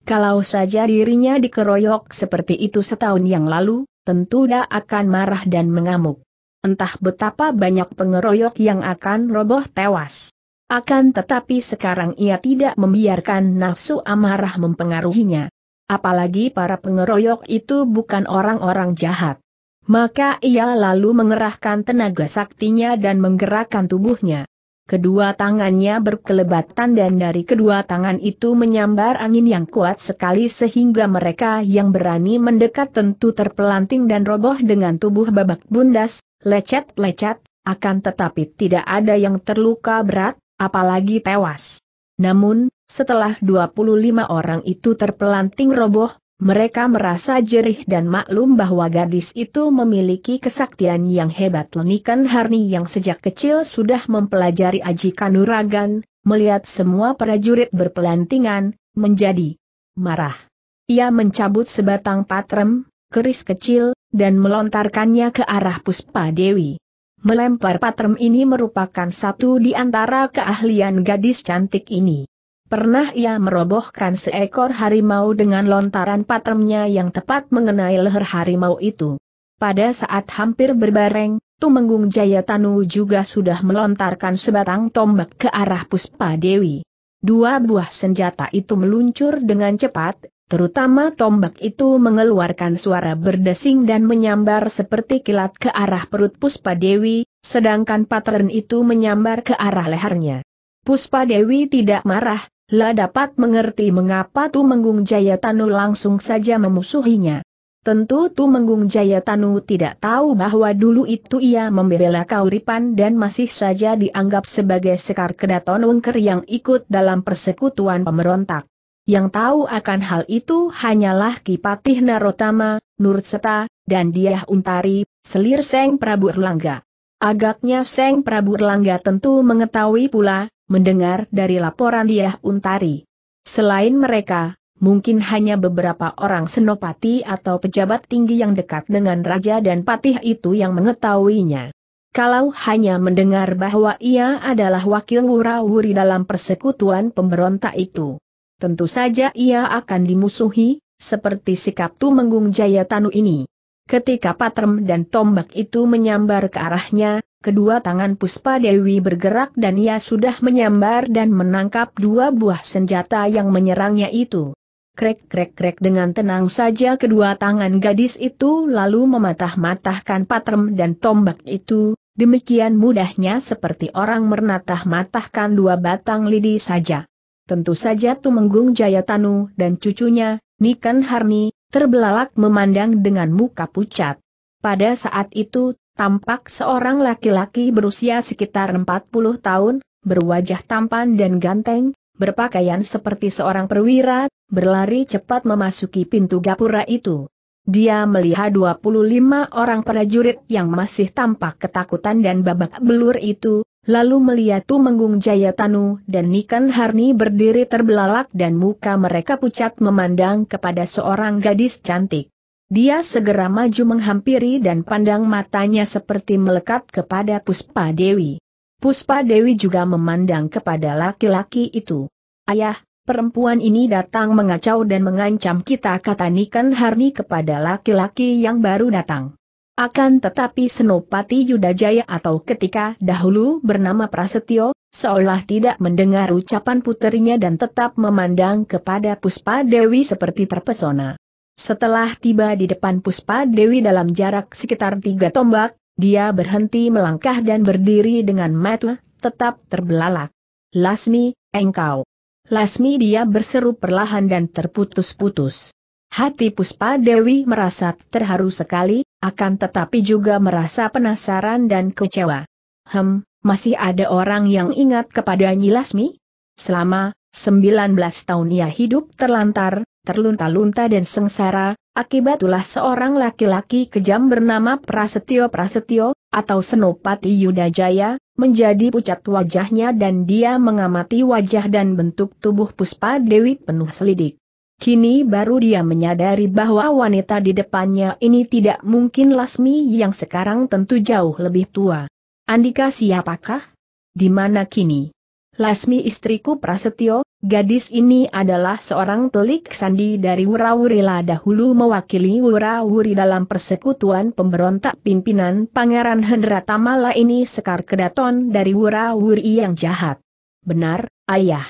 Kalau saja dirinya dikeroyok seperti itu setahun yang lalu, tentu dia akan marah dan mengamuk. Entah betapa banyak pengeroyok yang akan roboh tewas. Akan tetapi sekarang ia tidak membiarkan nafsu amarah mempengaruhinya. Apalagi para pengeroyok itu bukan orang-orang jahat. Maka ia lalu mengerahkan tenaga saktinya dan menggerakkan tubuhnya. Kedua tangannya berkelebatan dan dari kedua tangan itu menyambar angin yang kuat sekali sehingga mereka yang berani mendekat tentu terpelanting dan roboh dengan tubuh babak bundas, lecet-lecet, akan tetapi tidak ada yang terluka berat, apalagi tewas. Namun, setelah dua puluh lima orang itu terpelanting roboh, mereka merasa jerih dan maklum bahwa gadis itu memiliki kesaktian yang hebat. Niken Harni yang sejak kecil sudah mempelajari aji kanuragan, melihat semua prajurit berpelantingan, menjadi marah. Ia mencabut sebatang patrem, keris kecil, dan melontarkannya ke arah Puspa Dewi. Melempar patrem ini merupakan satu di antara keahlian gadis cantik ini. Pernah ia merobohkan seekor harimau dengan lontaran patremnya yang tepat mengenai leher harimau itu. Pada saat hampir berbareng, Tumenggung Jayatanu juga sudah melontarkan sebatang tombak ke arah Puspa Dewi. Dua buah senjata itu meluncur dengan cepat, terutama tombak itu mengeluarkan suara berdesing dan menyambar seperti kilat ke arah perut Puspa Dewi, sedangkan pattern itu menyambar ke arah lehernya. Puspa Dewi tidak marah, lah dapat mengerti mengapa Tumenggung Jayatanu langsung saja memusuhinya. Tentu Tumenggung Jayatanu tidak tahu bahwa dulu itu ia membela Kahuripan dan masih saja dianggap sebagai sekar Kedaton Wengker yang ikut dalam persekutuan pemberontak. Yang tahu akan hal itu hanyalah Ki Patih Narotama, Nurseta, dan Diah Untari, selir Sang Prabu Erlangga. Agaknya Sang Prabu Erlangga tentu mengetahui pula, mendengar dari laporan Diah Untari. Selain mereka, mungkin hanya beberapa orang senopati atau pejabat tinggi yang dekat dengan raja dan patih itu yang mengetahuinya. Kalau hanya mendengar bahwa ia adalah wakil Wurawuri dalam persekutuan pemberontak itu, tentu saja ia akan dimusuhi, seperti sikap Tumenggung Jayatanu ini. Ketika patrem dan tombak itu menyambar ke arahnya, kedua tangan Puspa Dewi bergerak dan ia sudah menyambar dan menangkap dua buah senjata yang menyerangnya itu. Krek-krek-krek dengan tenang saja kedua tangan gadis itu lalu mematah-matahkan patrem dan tombak itu, demikian mudahnya seperti orang menatah-matahkan dua batang lidi saja. Tentu saja Tumenggung Jayatanu dan cucunya, Niken Harni, terbelalak memandang dengan muka pucat. Pada saat itu, tampak seorang laki-laki berusia sekitar empat puluh tahun, berwajah tampan dan ganteng, berpakaian seperti seorang perwira, berlari cepat memasuki pintu gapura itu. Dia melihat dua puluh lima orang prajurit yang masih tampak ketakutan dan babak belur itu. Lalu melihat Tumenggung Jayatanu dan Niken Harni berdiri terbelalak dan muka mereka pucat memandang kepada seorang gadis cantik. Dia segera maju menghampiri dan pandang matanya seperti melekat kepada Puspa Dewi. Puspa Dewi juga memandang kepada laki-laki itu. "Ayah, perempuan ini datang mengacau dan mengancam kita," kata Niken Harni kepada laki-laki yang baru datang. Akan tetapi Senopati Yudajaya atau ketika dahulu bernama Prasetyo, seolah tidak mendengar ucapan puterinya dan tetap memandang kepada Puspa Dewi seperti terpesona. Setelah tiba di depan Puspa Dewi dalam jarak sekitar tiga tombak, dia berhenti melangkah dan berdiri dengan mata tetap terbelalak. "Lasmi, engkau! Lasmi!" dia berseru perlahan dan terputus-putus. Hati Puspa Dewi merasa terharu sekali, akan tetapi juga merasa penasaran dan kecewa. Hem, masih ada orang yang ingat kepada Nyi Lasmi? Selama sembilan belas tahun ia hidup terlantar, terlunta-lunta dan sengsara, akibat ulah seorang laki-laki kejam bernama Prasetyo Prasetyo, atau Senopati Yudajaya, menjadi pucat wajahnya dan dia mengamati wajah dan bentuk tubuh Puspa Dewi penuh selidik. Kini baru dia menyadari bahwa wanita di depannya ini tidak mungkin Lasmi yang sekarang tentu jauh lebih tua. Andika siapakah? Di mana kini? Lasmi istriku Prasetyo, gadis ini adalah seorang telik sandi dari Wurawuri lah dahulu mewakili Wurawuri dalam persekutuan pemberontak pimpinan Pangeran Hendratama lah ini sekar kedaton dari Wurawuri yang jahat. Benar, ayah.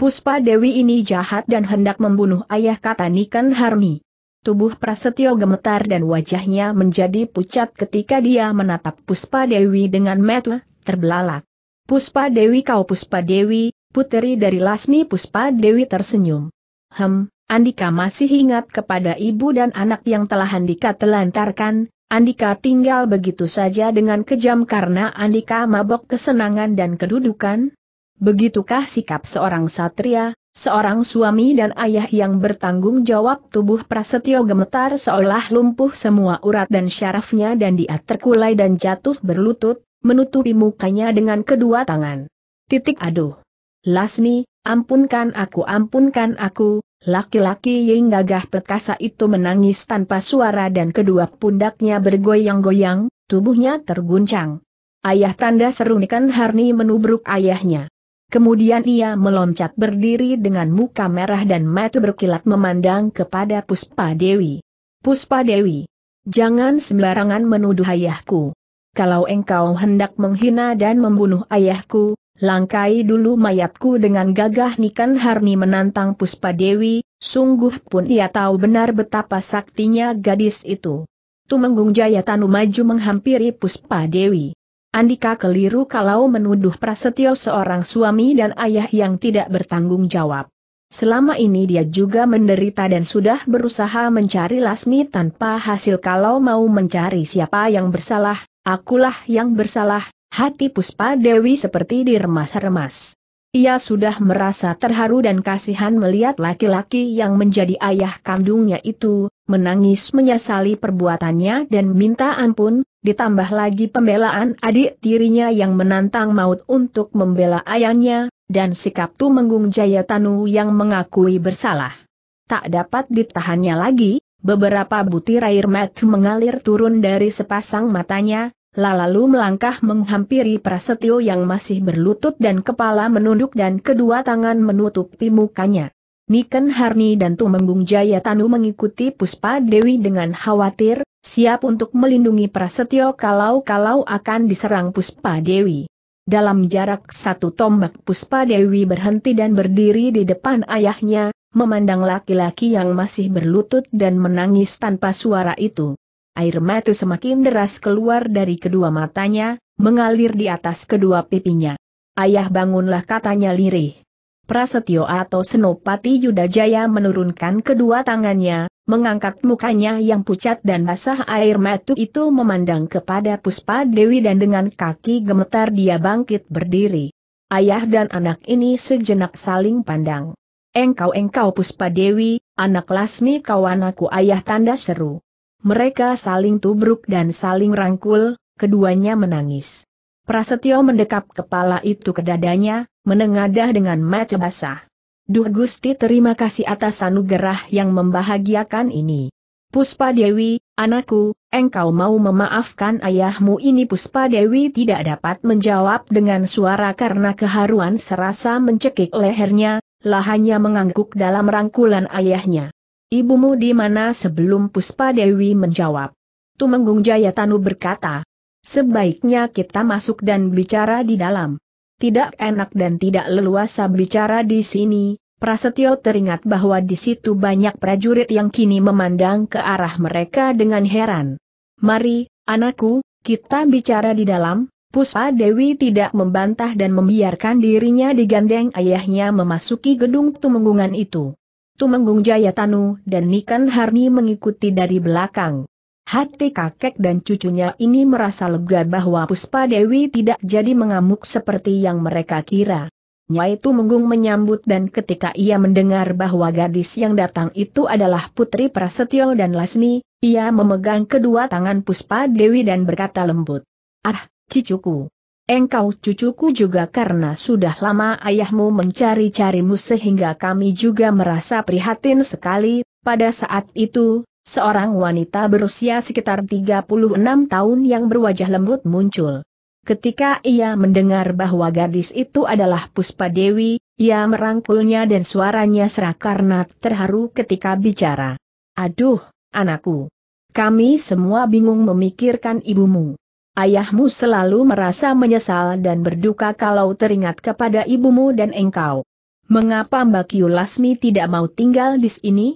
Puspa Dewi ini jahat dan hendak membunuh ayah, kata Niken Harni. Tubuh Prasetyo gemetar dan wajahnya menjadi pucat ketika dia menatap Puspa Dewi dengan mata terbelalak. Puspa Dewi, kau Puspa Dewi, puteri dari Lasmi. Puspa Dewi tersenyum. Hem, Andika masih ingat kepada ibu dan anak yang telah Andika telantarkan. Andika tinggal begitu saja dengan kejam karena Andika mabok kesenangan dan kedudukan? Begitukah sikap seorang satria, seorang suami dan ayah yang bertanggung jawab? Tubuh Prasetyo gemetar seolah lumpuh semua urat dan syarafnya dan dia terkulai dan jatuh berlutut, menutupi mukanya dengan kedua tangan. Titik aduh. Lasmi, ampunkan aku, ampunkan aku, laki-laki yang gagah perkasa itu menangis tanpa suara dan kedua pundaknya bergoyang-goyang, tubuhnya terguncang. Ayah, tanda seru Niken Harni menubruk ayahnya. Kemudian ia meloncat berdiri dengan muka merah dan mata berkilat memandang kepada Puspa Dewi. Puspa Dewi, jangan sembarangan menuduh ayahku. Kalau engkau hendak menghina dan membunuh ayahku, langkai dulu mayatku dengan gagah. Niken Harni menantang Puspa Dewi, sungguh pun ia tahu benar betapa saktinya gadis itu. Tumenggung Jayatanu maju menghampiri Puspa Dewi. Andika keliru kalau menuduh Prasetyo seorang suami dan ayah yang tidak bertanggung jawab. Selama ini dia juga menderita dan sudah berusaha mencari Lasmi tanpa hasil. Kalau mau mencari siapa yang bersalah, akulah yang bersalah. Hati Puspa Dewi seperti diremas-remas. Ia sudah merasa terharu dan kasihan melihat laki-laki yang menjadi ayah kandungnya itu menangis menyesali perbuatannya dan minta ampun. Ditambah lagi pembelaan adik tirinya yang menantang maut untuk membela ayahnya, dan sikap Tumenggung Jayatanu yang mengakui bersalah. Tak dapat ditahannya lagi, beberapa butir air mata mengalir turun dari sepasang matanya, lalu melangkah menghampiri Prasetyo yang masih berlutut dan kepala menunduk dan kedua tangan menutupi mukanya. Niken Harni dan Tumenggung Jayatanu mengikuti Puspa Dewi dengan khawatir, siap untuk melindungi Prasetyo kalau-kalau akan diserang Puspa Dewi. Dalam jarak satu tombak Puspa Dewi berhenti dan berdiri di depan ayahnya, memandang laki-laki yang masih berlutut dan menangis tanpa suara itu. Air mata semakin deras keluar dari kedua matanya, mengalir di atas kedua pipinya. Ayah, bangunlah, katanya lirih. Prasetyo atau Senopati Yudajaya menurunkan kedua tangannya, mengangkat mukanya yang pucat dan basah air mata itu memandang kepada Puspa Dewi dan dengan kaki gemetar dia bangkit berdiri. Ayah dan anak ini sejenak saling pandang. Engkau-engkau Puspa Dewi, anak Lasmi, kawan aku ayah, tanda seru. Mereka saling tubruk dan saling rangkul, keduanya menangis. Prasetyo mendekap kepala itu ke dadanya, menengadah dengan mata basah. Duh Gusti, terima kasih atas anugerah yang membahagiakan ini. Puspa Dewi, anakku, engkau mau memaafkan ayahmu ini? Puspa Dewi tidak dapat menjawab dengan suara karena keharuan serasa mencekik lehernya, lahanya mengangguk dalam rangkulan ayahnya. Ibumu di mana? Sebelum Puspa Dewi menjawab, Tumenggung Jayatanu berkata, sebaiknya kita masuk dan bicara di dalam. Tidak enak dan tidak leluasa bicara di sini. Prasetyo teringat bahwa di situ banyak prajurit yang kini memandang ke arah mereka dengan heran. Mari, anakku, kita bicara di dalam. Puspa Dewi tidak membantah dan membiarkan dirinya digandeng ayahnya memasuki gedung tumenggungan itu. Tumenggung Jayatanu dan Niken Harni mengikuti dari belakang. Hati kakek dan cucunya ini merasa lega bahwa Puspa Dewi tidak jadi mengamuk seperti yang mereka kira. Nyai Tumenggung menyambut dan ketika ia mendengar bahwa gadis yang datang itu adalah putri Prasetyo dan Lasmi, ia memegang kedua tangan Puspa Dewi dan berkata lembut, "Ah, cicuku, engkau cucuku juga, karena sudah lama ayahmu mencari-carimu sehingga kami juga merasa prihatin sekali." Pada saat itu, seorang wanita berusia sekitar tiga puluh enam tahun yang berwajah lembut muncul. Ketika ia mendengar bahwa gadis itu adalah Puspa Dewi, ia merangkulnya dan suaranya serak karena terharu ketika bicara. "Aduh, anakku. Kami semua bingung memikirkan ibumu. Ayahmu selalu merasa menyesal dan berduka kalau teringat kepada ibumu dan engkau. Mengapa Mbak Yu Lasmi tidak mau tinggal di sini?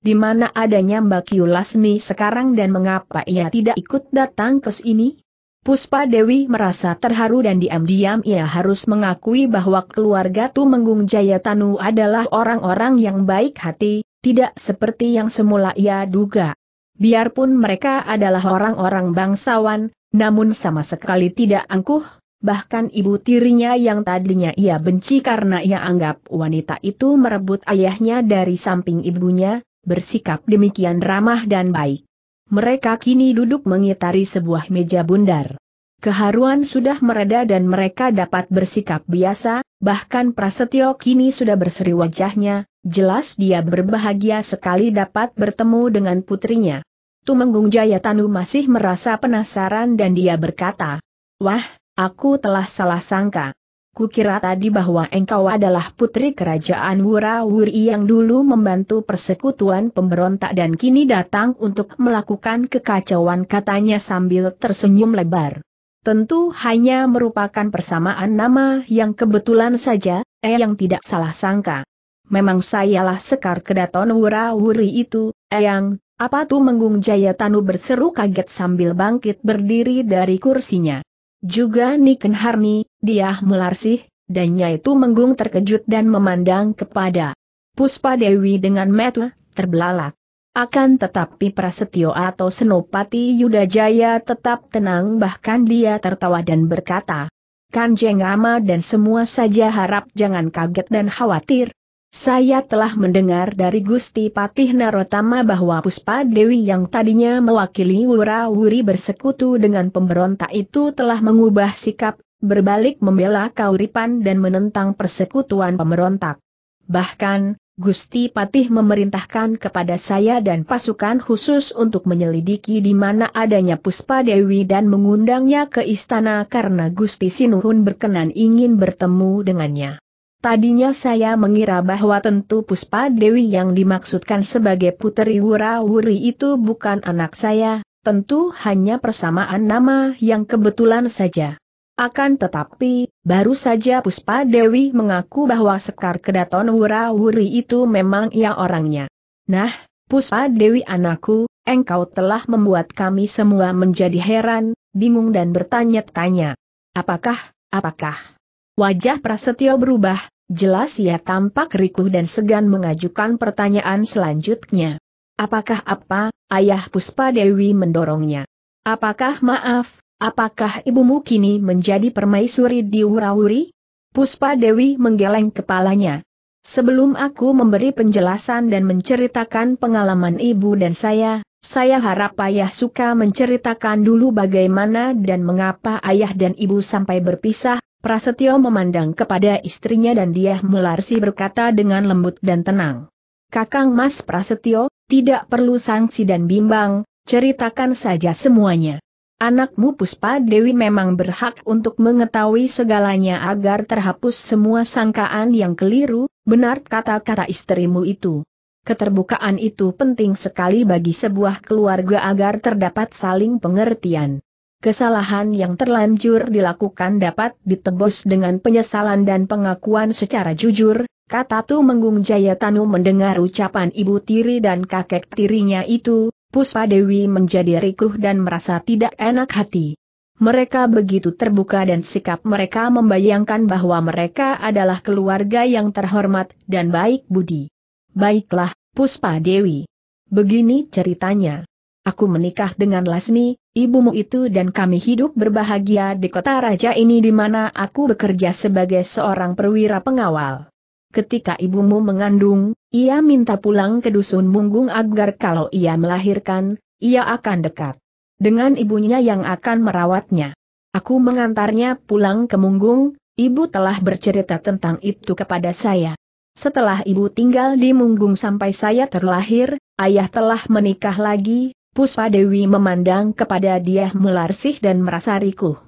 Di mana adanya Mbak Yu Lasmi sekarang dan mengapa ia tidak ikut datang ke sini?" Puspa Dewi merasa terharu dan diam-diam ia harus mengakui bahwa keluarga Tumenggung Jayatanu adalah orang-orang yang baik hati, tidak seperti yang semula ia duga. Biarpun mereka adalah orang-orang bangsawan, namun sama sekali tidak angkuh, bahkan ibu tirinya yang tadinya ia benci karena ia anggap wanita itu merebut ayahnya dari samping ibunya, bersikap demikian ramah dan baik. Mereka kini duduk mengitari sebuah meja bundar. Keharuan sudah mereda dan mereka dapat bersikap biasa, bahkan Prasetyo kini sudah berseri wajahnya, jelas dia berbahagia sekali dapat bertemu dengan putrinya. Tumenggung Jayatanu masih merasa penasaran dan dia berkata, "Wah, aku telah salah sangka. Kukira tadi bahwa engkau adalah putri kerajaan Wurawuri yang dulu membantu persekutuan pemberontak dan kini datang untuk melakukan kekacauan," katanya sambil tersenyum lebar. Tentu hanya merupakan persamaan nama yang kebetulan saja, eh yang tidak salah sangka. "Memang sayalah Sekar Kedaton Wurawuri itu, eyang." "Apa?" Tumenggung Jayatanu berseru kaget sambil bangkit berdiri dari kursinya. Juga Niken Harni, Diah Mularsih, dan Nyai Tumenggung terkejut dan memandang kepada Puspa Dewi dengan mata terbelalak. Akan tetapi Prasetyo atau Senopati Yudajaya tetap tenang, bahkan dia tertawa dan berkata, "Kanjeng Ama dan semua saja harap jangan kaget dan khawatir. Saya telah mendengar dari Gusti Patih Narotama bahwa Puspa Dewi yang tadinya mewakili Wurawuri bersekutu dengan pemberontak itu telah mengubah sikap, berbalik membela Kahuripan dan menentang persekutuan pemberontak. Bahkan, Gusti Patih memerintahkan kepada saya dan pasukan khusus untuk menyelidiki di mana adanya Puspa Dewi dan mengundangnya ke istana karena Gusti Sinuhun berkenan ingin bertemu dengannya. Tadinya saya mengira bahwa tentu Puspa Dewi yang dimaksudkan sebagai putri Wurawuri itu bukan anak saya, tentu hanya persamaan nama yang kebetulan saja. Akan tetapi, baru saja Puspa Dewi mengaku bahwa Sekar Kedaton Wurawuri itu memang ia orangnya. Nah, Puspa Dewi anakku, engkau telah membuat kami semua menjadi heran, bingung dan bertanya-tanya. Apakah, apakah?" Wajah Prasetyo berubah, jelas ia tampak rikuh dan segan mengajukan pertanyaan selanjutnya. "Apakah apa?" Ayah Puspa Dewi mendorongnya. "Apakah maaf, apakah ibumu kini menjadi permaisuri di Wurawuri?" Puspa Dewi menggeleng kepalanya. "Sebelum aku memberi penjelasan dan menceritakan pengalaman ibu dan saya, saya harap ayah suka menceritakan dulu bagaimana dan mengapa ayah dan ibu sampai berpisah." Prasetyo memandang kepada istrinya dan Diah Mularsih berkata dengan lembut dan tenang, "Kakang Mas Prasetyo, tidak perlu sangsi dan bimbang, ceritakan saja semuanya. Anakmu Puspa Dewi memang berhak untuk mengetahui segalanya agar terhapus semua sangkaan yang keliru." "Benar kata-kata istrimu itu. Keterbukaan itu penting sekali bagi sebuah keluarga agar terdapat saling pengertian. Kesalahan yang terlanjur dilakukan dapat ditebus dengan penyesalan dan pengakuan secara jujur," kata Tumenggung Jayatanu. Mendengar ucapan ibu tiri dan kakek tirinya itu, Puspa Dewi menjadi rikuh dan merasa tidak enak hati. Mereka begitu terbuka dan sikap mereka membayangkan bahwa mereka adalah keluarga yang terhormat dan baik budi. "Baiklah, Puspa Dewi. Begini ceritanya. Aku menikah dengan Lasmi, ibumu itu, dan kami hidup berbahagia di kota raja ini di mana aku bekerja sebagai seorang perwira pengawal. Ketika ibumu mengandung, ia minta pulang ke dusun Munggung agar kalau ia melahirkan, ia akan dekat dengan ibunya yang akan merawatnya. Aku mengantarnya pulang ke Munggung, ibu telah bercerita tentang itu kepada saya. Setelah ibu tinggal di Munggung sampai saya terlahir, ayah telah menikah lagi." Puspa Dewi memandang kepada Diah Mularsih dan merasa rikuh.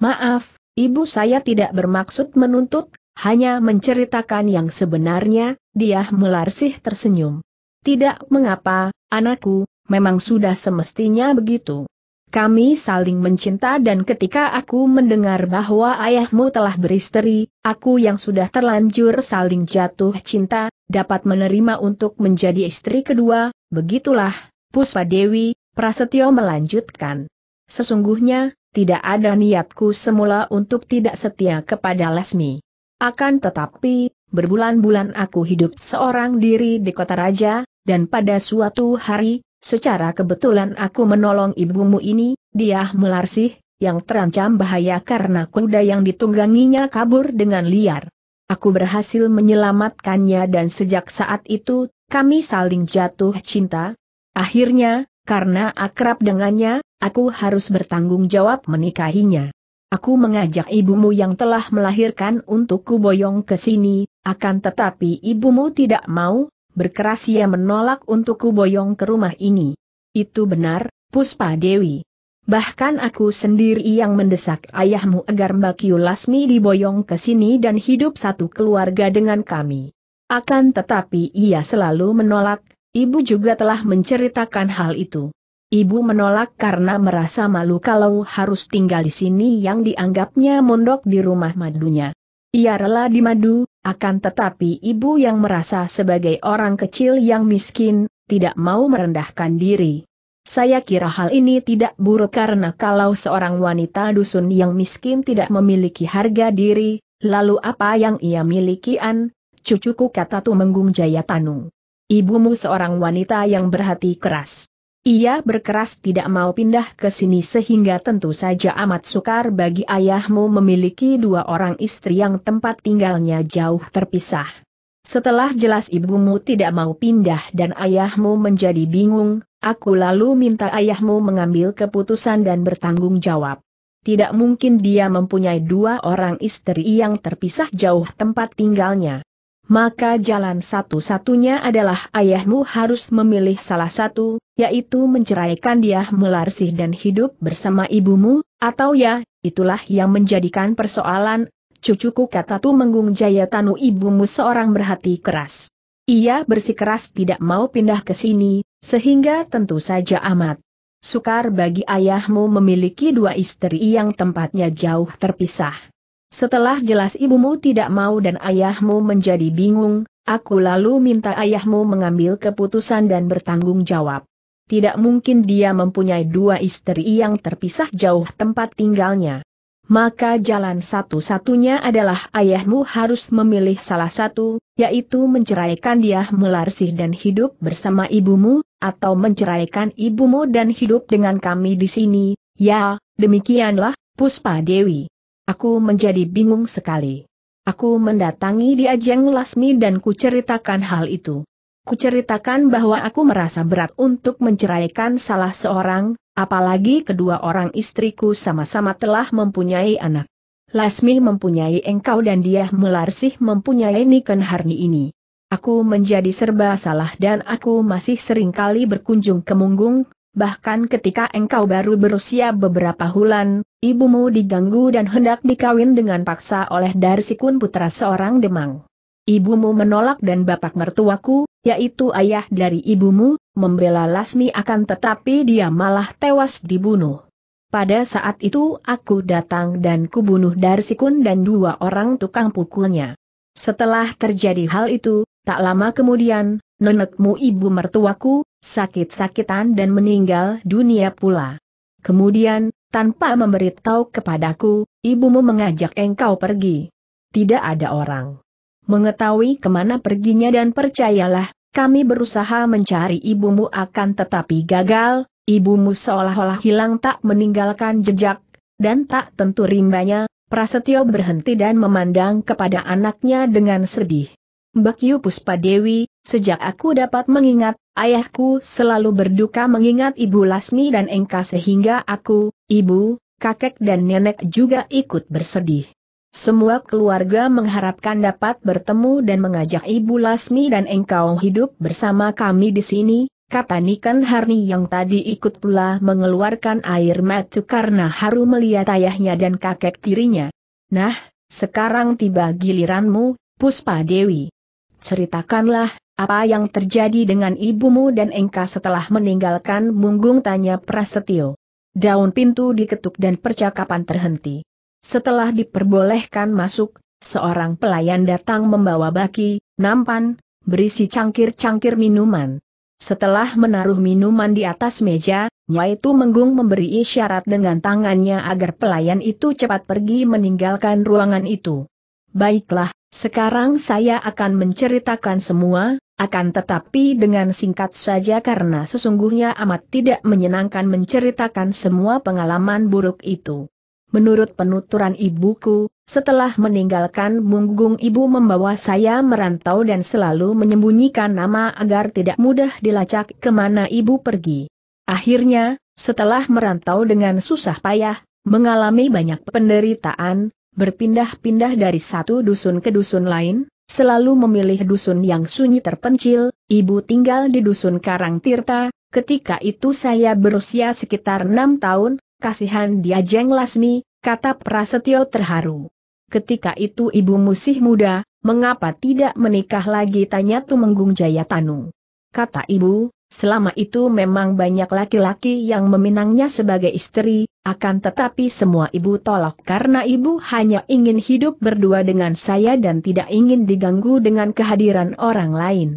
"Maaf, ibu, saya tidak bermaksud menuntut, hanya menceritakan yang sebenarnya." Diah Mularsih tersenyum. "Tidak mengapa, anakku, memang sudah semestinya begitu. Kami saling mencinta dan ketika aku mendengar bahwa ayahmu telah beristri, aku yang sudah terlanjur saling jatuh cinta, dapat menerima untuk menjadi istri kedua." "Begitulah, Puspa Dewi," Prasetyo melanjutkan. "Sesungguhnya, tidak ada niatku semula untuk tidak setia kepada Lasmi. Akan tetapi, berbulan-bulan aku hidup seorang diri di kota raja, dan pada suatu hari, secara kebetulan aku menolong ibumu ini, Diah Mularsih, yang terancam bahaya karena kuda yang ditungganginya kabur dengan liar. Aku berhasil menyelamatkannya dan sejak saat itu, kami saling jatuh cinta. Akhirnya, karena akrab dengannya, aku harus bertanggung jawab menikahinya. Aku mengajak ibumu yang telah melahirkan untukku boyong ke sini, akan tetapi ibumu tidak mau, berkeras ia menolak untukku boyong ke rumah ini." "Itu benar, Puspa Dewi. Bahkan aku sendiri yang mendesak ayahmu agar Mbak Kiu Lasmi diboyong ke sini dan hidup satu keluarga dengan kami. Akan tetapi ia selalu menolak, ibu juga telah menceritakan hal itu. Ibu menolak karena merasa malu kalau harus tinggal di sini yang dianggapnya mondok di rumah madunya. Ia rela di madu, akan tetapi ibu yang merasa sebagai orang kecil yang miskin, tidak mau merendahkan diri. Saya kira hal ini tidak buruk karena kalau seorang wanita dusun yang miskin tidak memiliki harga diri, lalu apa yang ia milikian, cucuku," kata Tumenggung Jayatanu. "Ibumu seorang wanita yang berhati keras. Ia berkeras tidak mau pindah ke sini sehingga tentu saja amat sukar bagi ayahmu memiliki dua orang istri yang tempat tinggalnya jauh terpisah. Setelah jelas ibumu tidak mau pindah dan ayahmu menjadi bingung, aku lalu minta ayahmu mengambil keputusan dan bertanggung jawab. Tidak mungkin dia mempunyai dua orang istri yang terpisah jauh tempat tinggalnya. Maka jalan satu-satunya adalah ayahmu harus memilih salah satu, yaitu menceraikan Diah Mularsih dan hidup bersama ibumu, atau ya, itulah yang menjadikan persoalan, cucuku," kata Tumenggung Jayatanu. "Ibumu seorang berhati keras. Ia bersikeras tidak mau pindah ke sini, sehingga tentu saja amat sukar bagi ayahmu memiliki dua istri yang tempatnya jauh terpisah. Setelah jelas ibumu tidak mau dan ayahmu menjadi bingung, aku lalu minta ayahmu mengambil keputusan dan bertanggung jawab. Tidak mungkin dia mempunyai dua istri yang terpisah jauh tempat tinggalnya. Maka jalan satu-satunya adalah ayahmu harus memilih salah satu, yaitu menceraikan Diah Mularsih dan hidup bersama ibumu, atau menceraikan ibumu dan hidup dengan kami di sini." "Ya, demikianlah, Puspa Dewi. Aku menjadi bingung sekali. Aku mendatangi di Ajeng Lasmi dan kuceritakan hal itu. Kuceritakan bahwa aku merasa berat untuk menceraikan salah seorang, apalagi kedua orang istriku sama-sama telah mempunyai anak. Lasmi mempunyai engkau dan Diah Mularsih mempunyai Niken Harni ini. Aku menjadi serba salah dan aku masih seringkali berkunjung ke Munggung. Bahkan ketika engkau baru berusia beberapa bulan, ibumu diganggu dan hendak dikawin dengan paksa oleh Darsikun putra seorang Demang. Ibumu menolak dan bapak mertuaku, yaitu ayah dari ibumu, membela Lasmi akan tetapi dia malah tewas dibunuh. Pada saat itu aku datang dan kubunuh Darsikun dan dua orang tukang pukulnya. Setelah terjadi hal itu, tak lama kemudian, nenekmu ibu mertuaku, sakit-sakitan dan meninggal dunia pula. Kemudian, tanpa memberitahu kepadaku, ibumu mengajak engkau pergi. Tidak ada orang mengetahui kemana perginya dan percayalah, kami berusaha mencari ibumu akan tetapi gagal, ibumu seolah-olah hilang tak meninggalkan jejak, dan tak tentu rimbanya." Prasetyo berhenti dan memandang kepada anaknya dengan sedih. "Mbak Yu Puspa Dewi, sejak aku dapat mengingat, ayahku selalu berduka mengingat Ibu Lasmi dan engkau sehingga aku, ibu, kakek dan nenek juga ikut bersedih. Semua keluarga mengharapkan dapat bertemu dan mengajak Ibu Lasmi dan engkau hidup bersama kami di sini, kata Niken Harni yang tadi ikut pula mengeluarkan air mata karena haru melihat ayahnya dan kakek tirinya. Nah, sekarang tiba giliranmu, Puspa Dewi. Ceritakanlah, apa yang terjadi dengan ibumu dan engkau setelah meninggalkan Munggung, tanya Prasetyo. Daun pintu diketuk dan percakapan terhenti. Setelah diperbolehkan masuk, seorang pelayan datang membawa baki, nampan, berisi cangkir-cangkir minuman. Setelah menaruh minuman di atas meja, Nyai Tumenggung memberi isyarat dengan tangannya agar pelayan itu cepat pergi meninggalkan ruangan itu. Baiklah, sekarang saya akan menceritakan semua, akan tetapi dengan singkat saja karena sesungguhnya amat tidak menyenangkan menceritakan semua pengalaman buruk itu. Menurut penuturan ibuku, setelah meninggalkan Munggung ibu membawa saya merantau dan selalu menyembunyikan nama agar tidak mudah dilacak kemana ibu pergi. Akhirnya, setelah merantau dengan susah payah, mengalami banyak penderitaan, berpindah-pindah dari satu dusun ke dusun lain, selalu memilih dusun yang sunyi terpencil, ibu tinggal di dusun Karang Tirta, ketika itu saya berusia sekitar enam tahun. Kasihan dia Jeng Lasmi, kata Prasetyo terharu. Ketika itu ibu masih muda, mengapa tidak menikah lagi, tanya Tumenggung Jayatanu. Kata ibu, selama itu memang banyak laki-laki yang meminangnya sebagai istri, akan tetapi semua ibu tolak karena ibu hanya ingin hidup berdua dengan saya dan tidak ingin diganggu dengan kehadiran orang lain.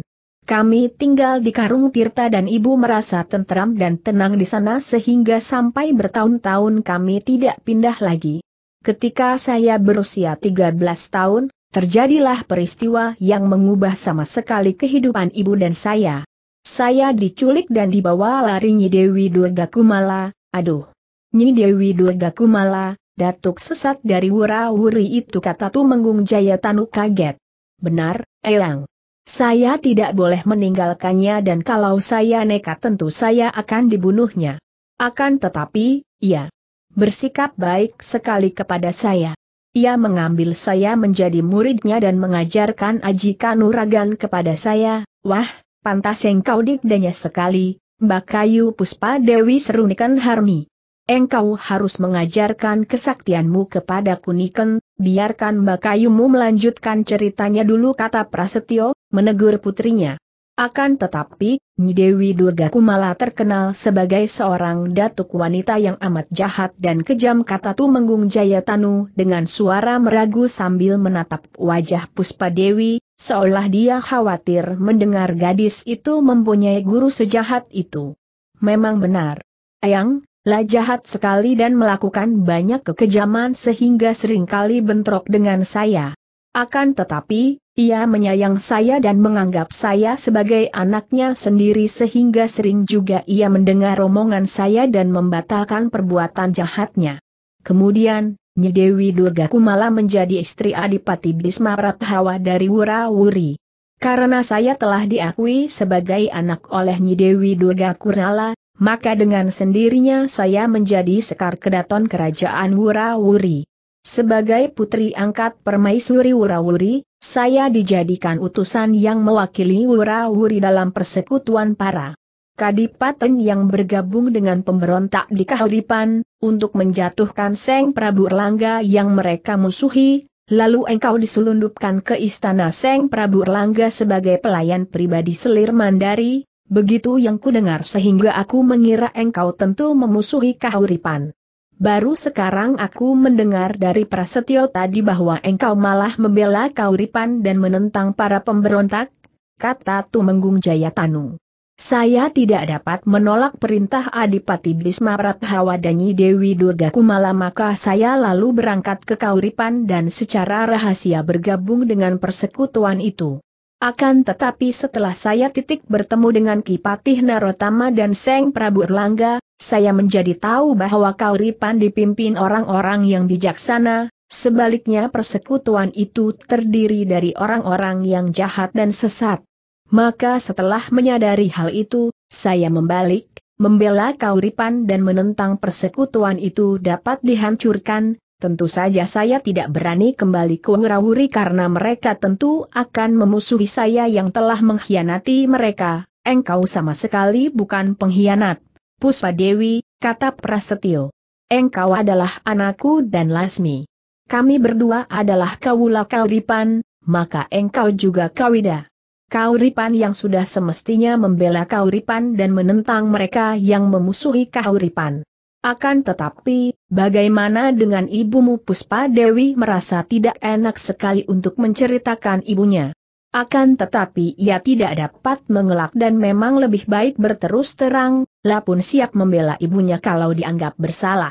Kami tinggal di Karang Tirta dan ibu merasa tenteram dan tenang di sana sehingga sampai bertahun-tahun kami tidak pindah lagi. Ketika saya berusia tiga belas tahun, terjadilah peristiwa yang mengubah sama sekali kehidupan ibu dan saya. Saya diculik dan dibawa lari Nyi Dewi Durga Kumala, aduh. Nyi Dewi Durga Kumala, datuk sesat dari Wurawuri itu, kata Tumenggung Jayatanu kaget. Benar, Eyang. Saya tidak boleh meninggalkannya dan kalau saya nekat tentu saya akan dibunuhnya. Akan tetapi, ia bersikap baik sekali kepada saya. Ia mengambil saya menjadi muridnya dan mengajarkan aji kanuragan kepada saya. Wah, pantas engkau digdanya sekali, Mbak Kayu, Puspa Dewi, seru Niken Harni. Engkau harus mengajarkan kesaktianmu kepadaku Niken, biarkan Mbak Kayumu melanjutkan ceritanya dulu, kata Prasetyo, menegur putrinya. Akan tetapi, Nyi Dewi Durga Kumala terkenal sebagai seorang datuk wanita yang amat jahat dan kejam, kata Tumenggung Jayatanu dengan suara meragu sambil menatap wajah Puspa Dewi, seolah dia khawatir mendengar gadis itu mempunyai guru sejahat itu. Memang benar, Eyang. Lah jahat sekali dan melakukan banyak kekejaman sehingga seringkali bentrok dengan saya. Akan tetapi, ia menyayang saya dan menganggap saya sebagai anaknya sendiri sehingga sering juga ia mendengar omongan saya dan membatalkan perbuatan jahatnya. Kemudian, Nyi Dewi Durga Kumala menjadi istri Adipati Bisma Rathawa dari Wurawuri. Karena saya telah diakui sebagai anak oleh Nyi Dewi Durga Kumala, maka dengan sendirinya saya menjadi sekar kedaton Kerajaan Wurawuri. Sebagai putri angkat permaisuri Wurawuri, saya dijadikan utusan yang mewakili Wurawuri dalam persekutuan para kadipaten yang bergabung dengan pemberontak di Kahuripan, untuk menjatuhkan Sang Prabu Erlangga yang mereka musuhi, lalu engkau diselundupkan ke istana Sang Prabu Erlangga sebagai pelayan pribadi selir Mandari. Begitu yang kudengar sehingga aku mengira engkau tentu memusuhi Kahuripan. Baru sekarang aku mendengar dari Prasetyo tadi bahwa engkau malah membela Kahuripan dan menentang para pemberontak, kata Tumenggung Jayatanu. Saya tidak dapat menolak perintah Adipati Bisma Rathawa dan Nyi Dewi Durga Kumala, maka saya lalu berangkat ke Kahuripan dan secara rahasia bergabung dengan persekutuan itu. Akan tetapi setelah saya titik bertemu dengan Ki Patih Narotama dan Sang Prabu Erlangga, saya menjadi tahu bahwa Kahuripan dipimpin orang-orang yang bijaksana, sebaliknya persekutuan itu terdiri dari orang-orang yang jahat dan sesat. Maka setelah menyadari hal itu, saya membalik, membela Kahuripan dan menentang persekutuan itu dapat dihancurkan, tentu saja saya tidak berani kembali ke Wurawuri karena mereka tentu akan memusuhi saya yang telah mengkhianati mereka. Engkau sama sekali bukan pengkhianat, Puspa Dewi, kata Prasetyo. Engkau adalah anakku dan Lasmi. Kami berdua adalah Kawula Kahuripan, maka engkau juga Kawida. Kahuripan yang sudah semestinya membela Kahuripan dan menentang mereka yang memusuhi Kahuripan. Akan tetapi, bagaimana dengan ibumu? Puspa Dewi merasa tidak enak sekali untuk menceritakan ibunya. Akan tetapi ia tidak dapat mengelak dan memang lebih baik berterus terang, lah pun siap membela ibunya kalau dianggap bersalah.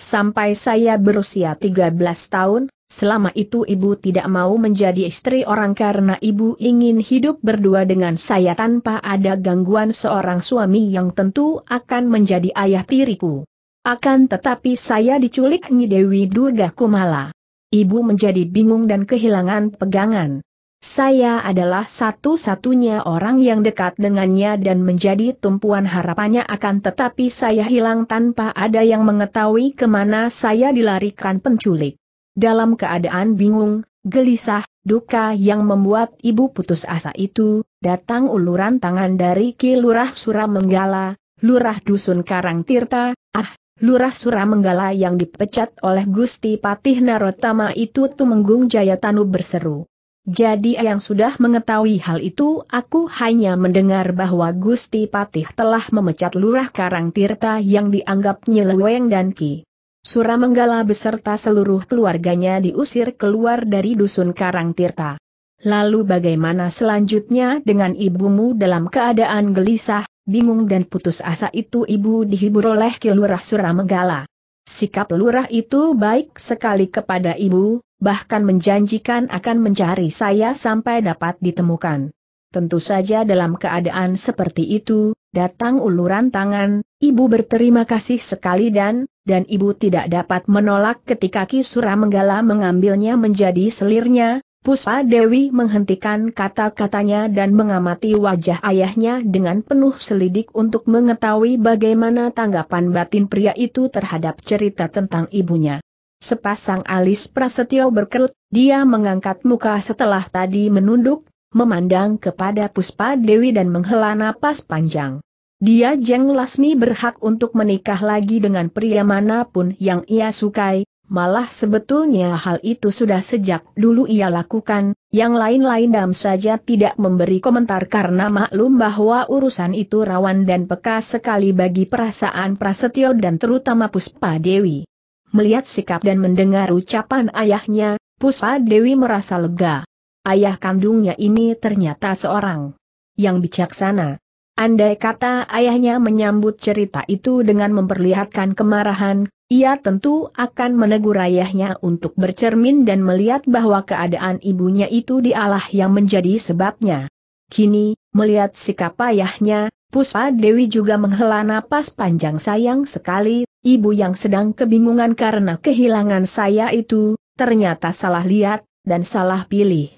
Sampai saya berusia tiga belas tahun, selama itu ibu tidak mau menjadi istri orang karena ibu ingin hidup berdua dengan saya tanpa ada gangguan seorang suami yang tentu akan menjadi ayah tiriku. Akan tetapi saya diculik Nyi Dewi Durga Kumala. Ibu menjadi bingung dan kehilangan pegangan. Saya adalah satu-satunya orang yang dekat dengannya dan menjadi tumpuan harapannya, akan tetapi saya hilang tanpa ada yang mengetahui kemana saya dilarikan penculik. Dalam keadaan bingung, gelisah, duka yang membuat ibu putus asa itu, datang uluran tangan dari Ki Lurah Suramenggala, Lurah Dusun Karang Tirta. Ah, Lurah Suramenggala yang dipecat oleh Gusti Patih Narotama itu, Tumenggung Jayatanu berseru. Jadi yang sudah mengetahui hal itu, aku hanya mendengar bahwa Gusti Patih telah memecat Lurah Karang Tirta yang dianggap nyeleweng dan Ki Suramenggala beserta seluruh keluarganya diusir keluar dari dusun Karang Tirta. Lalu bagaimana selanjutnya dengan ibumu? Dalam keadaan gelisah, bingung dan putus asa itu ibu dihibur oleh Ki Lurah Suramenggala. Sikap lurah itu baik sekali kepada ibu, bahkan menjanjikan akan mencari saya sampai dapat ditemukan. Tentu saja dalam keadaan seperti itu, datang uluran tangan, ibu berterima kasih sekali dan, dan ibu tidak dapat menolak ketika Ki Suramenggala mengambilnya menjadi selirnya. Puspa Dewi menghentikan kata-katanya dan mengamati wajah ayahnya dengan penuh selidik untuk mengetahui bagaimana tanggapan batin pria itu terhadap cerita tentang ibunya. Sepasang alis Prasetyo berkerut, dia mengangkat muka setelah tadi menunduk, memandang kepada Puspa Dewi dan menghela napas panjang. Dia Jeng Lasmi berhak untuk menikah lagi dengan pria manapun yang ia sukai. Malah sebetulnya hal itu sudah sejak dulu ia lakukan, yang lain-lain dam saja tidak memberi komentar karena maklum bahwa urusan itu rawan dan peka sekali bagi perasaan Prasetyo dan terutama Puspa Dewi. Melihat sikap dan mendengar ucapan ayahnya, Puspa Dewi merasa lega. Ayah kandungnya ini ternyata seorang yang bijaksana. Andai kata ayahnya menyambut cerita itu dengan memperlihatkan kemarahan, ia tentu akan menegur ayahnya untuk bercermin dan melihat bahwa keadaan ibunya itu dialah yang menjadi sebabnya. Kini, melihat sikap ayahnya, Puspa Dewi juga menghela napas panjang. Sayang sekali, ibu yang sedang kebingungan karena kehilangan saya itu, ternyata salah lihat, dan salah pilih.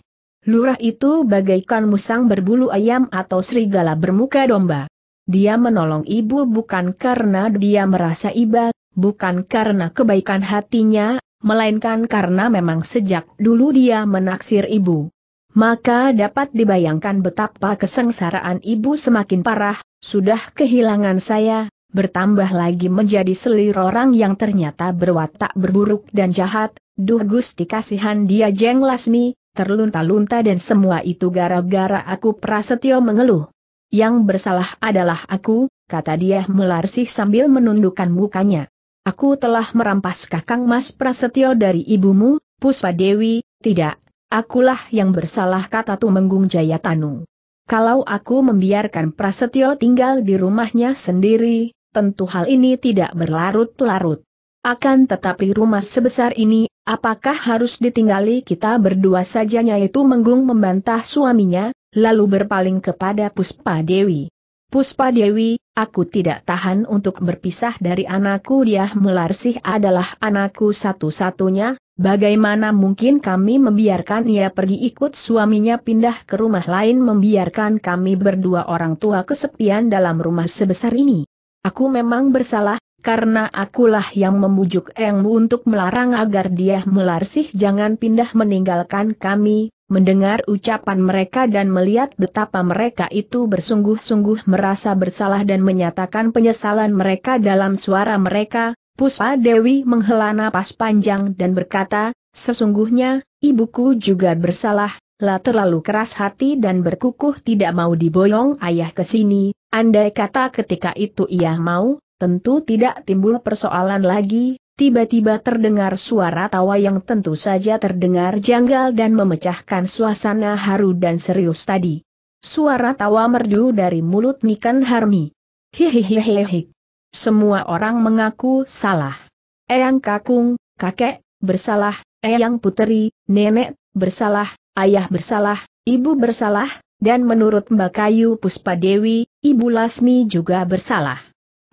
Lurah itu bagaikan musang berbulu ayam atau serigala bermuka domba. Dia menolong ibu bukan karena dia merasa iba, bukan karena kebaikan hatinya, melainkan karena memang sejak dulu dia menaksir ibu. Maka dapat dibayangkan betapa kesengsaraan ibu semakin parah. Sudah kehilangan saya, bertambah lagi menjadi selir orang yang ternyata berwatak berburuk dan jahat. Duh Gusti, kasihan dia Jeng Lasmi, terlunta-lunta dan semua itu gara-gara aku. Prasetyo mengeluh. Yang bersalah adalah aku, kata Diah Mularsih sambil menundukkan mukanya. Aku telah merampas Kakang Mas Prasetyo dari ibumu, Puspa Dewi. Tidak, akulah yang bersalah, kata Tumenggung Jayatanu. Kalau aku membiarkan Prasetyo tinggal di rumahnya sendiri, tentu hal ini tidak berlarut-larut. Akan tetapi rumah sebesar ini, apakah harus ditinggali kita berdua saja? Nyai Tumenggung membantah suaminya, lalu berpaling kepada Puspa Dewi. Puspa Dewi, aku tidak tahan untuk berpisah dari anakku. Diah Mularsih adalah anakku satu-satunya, bagaimana mungkin kami membiarkan ia pergi ikut suaminya pindah ke rumah lain, membiarkan kami berdua orang tua kesepian dalam rumah sebesar ini. Aku memang bersalah, karena akulah yang membujuk Engmu untuk melarang agar Diah Mularsih jangan pindah meninggalkan kami." Mendengar ucapan mereka dan melihat betapa mereka itu bersungguh-sungguh merasa bersalah dan menyatakan penyesalan mereka dalam suara mereka, Puspa Dewi menghela napas panjang dan berkata, "Sesungguhnya, ibuku juga bersalah, lah terlalu keras hati dan berkukuh tidak mau diboyong ayah ke sini. Andai kata ketika itu ia mau, tentu tidak timbul persoalan lagi." Tiba-tiba terdengar suara tawa yang tentu saja terdengar janggal dan memecahkan suasana haru dan serius tadi. Suara tawa merdu dari mulut Niken Harni. "Hihihihi. Semua orang mengaku salah. Eyang Kakung, kakek, bersalah. Eyang Puteri, nenek, bersalah. Ayah bersalah, ibu bersalah, dan menurut Mbak Kayu Puspa Dewi, Ibu Lasmi juga bersalah.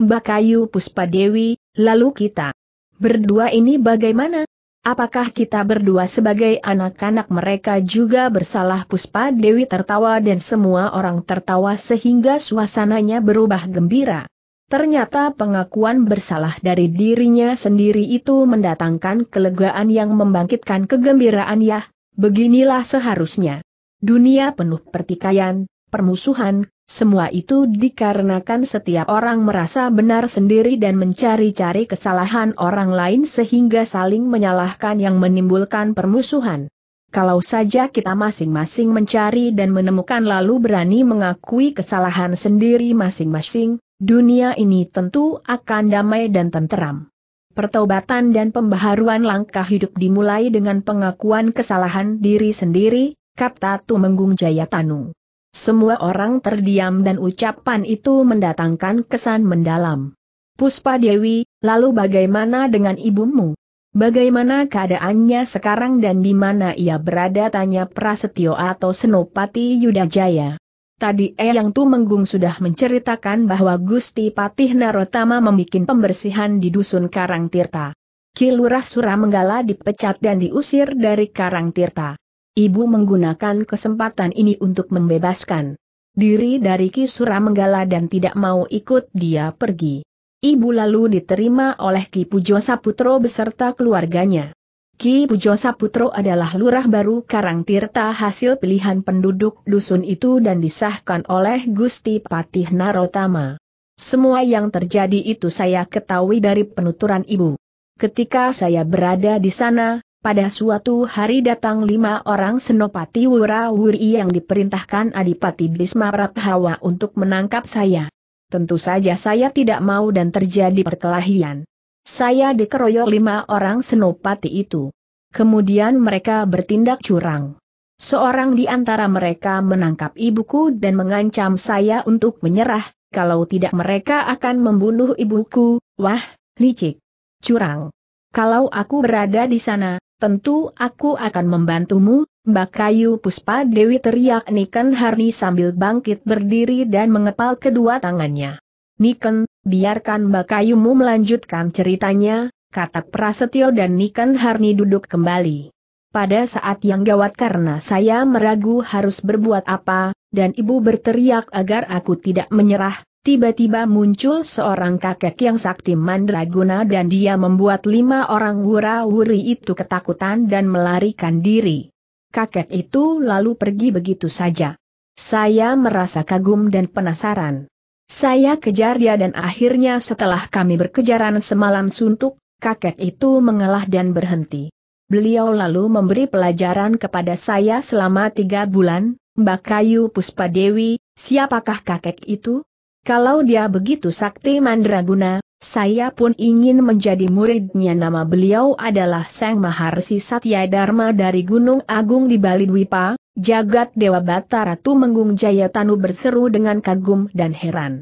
Mbak Kayu Puspa Dewi, lalu kita berdua ini bagaimana? Apakah kita berdua sebagai anak-anak mereka juga bersalah?" Puspa Dewi tertawa dan semua orang tertawa sehingga suasananya berubah gembira. Ternyata pengakuan bersalah dari dirinya sendiri itu mendatangkan kelegaan yang membangkitkan kegembiraan. "Yah, beginilah seharusnya. Dunia penuh pertikaian, permusuhan, semua itu dikarenakan setiap orang merasa benar sendiri dan mencari-cari kesalahan orang lain sehingga saling menyalahkan yang menimbulkan permusuhan. Kalau saja kita masing-masing mencari dan menemukan lalu berani mengakui kesalahan sendiri masing-masing, dunia ini tentu akan damai dan tenteram." Pertobatan dan pembaharuan langkah hidup dimulai dengan pengakuan kesalahan diri sendiri, kata Tumenggung Jayatanu. Semua orang terdiam dan ucapan itu mendatangkan kesan mendalam. "Puspa Dewi, lalu bagaimana dengan ibumu? Bagaimana keadaannya sekarang dan di mana ia berada?" tanya Prasetyo atau Senopati Yudajaya. Tadi Eyang Tumenggung sudah menceritakan bahwa Gusti Patih Narotama membuat pembersihan di dusun Karang Tirta. Ki Lurah Suramenggala dipecat dan diusir dari Karang Tirta. Ibu menggunakan kesempatan ini untuk membebaskan diri dari Ki Suramenggala dan tidak mau ikut dia pergi. Ibu lalu diterima oleh Ki Pujo Saputro beserta keluarganya. Ki Pujo Saputro adalah lurah baru Karang Tirta hasil pilihan penduduk dusun itu dan disahkan oleh Gusti Patih Narotama. Semua yang terjadi itu saya ketahui dari penuturan ibu. Ketika saya berada di sana, pada suatu hari datang lima orang senopati Wurawuri yang diperintahkan Adipati Bisma Rathawa untuk menangkap saya. Tentu saja saya tidak mau dan terjadi perkelahian. Saya dikeroyok lima orang senopati itu. Kemudian mereka bertindak curang. Seorang di antara mereka menangkap ibuku dan mengancam saya untuk menyerah, kalau tidak mereka akan membunuh ibuku. Wah, licik. Curang. Kalau aku berada di sana, tentu aku akan membantumu, Mbak Kayu Puspa Dewi, teriak Niken Harni sambil bangkit berdiri dan mengepal kedua tangannya. "Niken, biarkan Mbak Kayumu melanjutkan ceritanya," kata Prasetyo dan Niken Harni duduk kembali. "Pada saat yang gawat karena saya meragu harus berbuat apa, dan ibu berteriak agar aku tidak menyerah, tiba-tiba muncul seorang kakek yang sakti mandraguna dan dia membuat lima orang Wurawuri itu ketakutan dan melarikan diri. Kakek itu lalu pergi begitu saja. Saya merasa kagum dan penasaran. Saya kejar dia dan akhirnya setelah kami berkejaran semalam suntuk, kakek itu mengalah dan berhenti. Beliau lalu memberi pelajaran kepada saya selama tiga bulan, Mbak Kayu Puspa Dewi, siapakah kakek itu? Kalau dia begitu sakti mandraguna, saya pun ingin menjadi muridnya." Nama beliau adalah Sang Maharsi Satyadharma dari Gunung Agung di Bali Dwipa. Jagat Dewa Batara, Tumenggung Jayatanu berseru dengan kagum dan heran.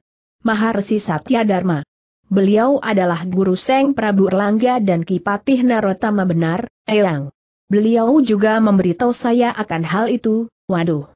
"Maharsi Satyadharma. Beliau adalah guru Sang Prabu Erlangga dan Ki Patih Narotama." "Benar, Eyang. Beliau juga memberitahu saya akan hal itu." "Waduh.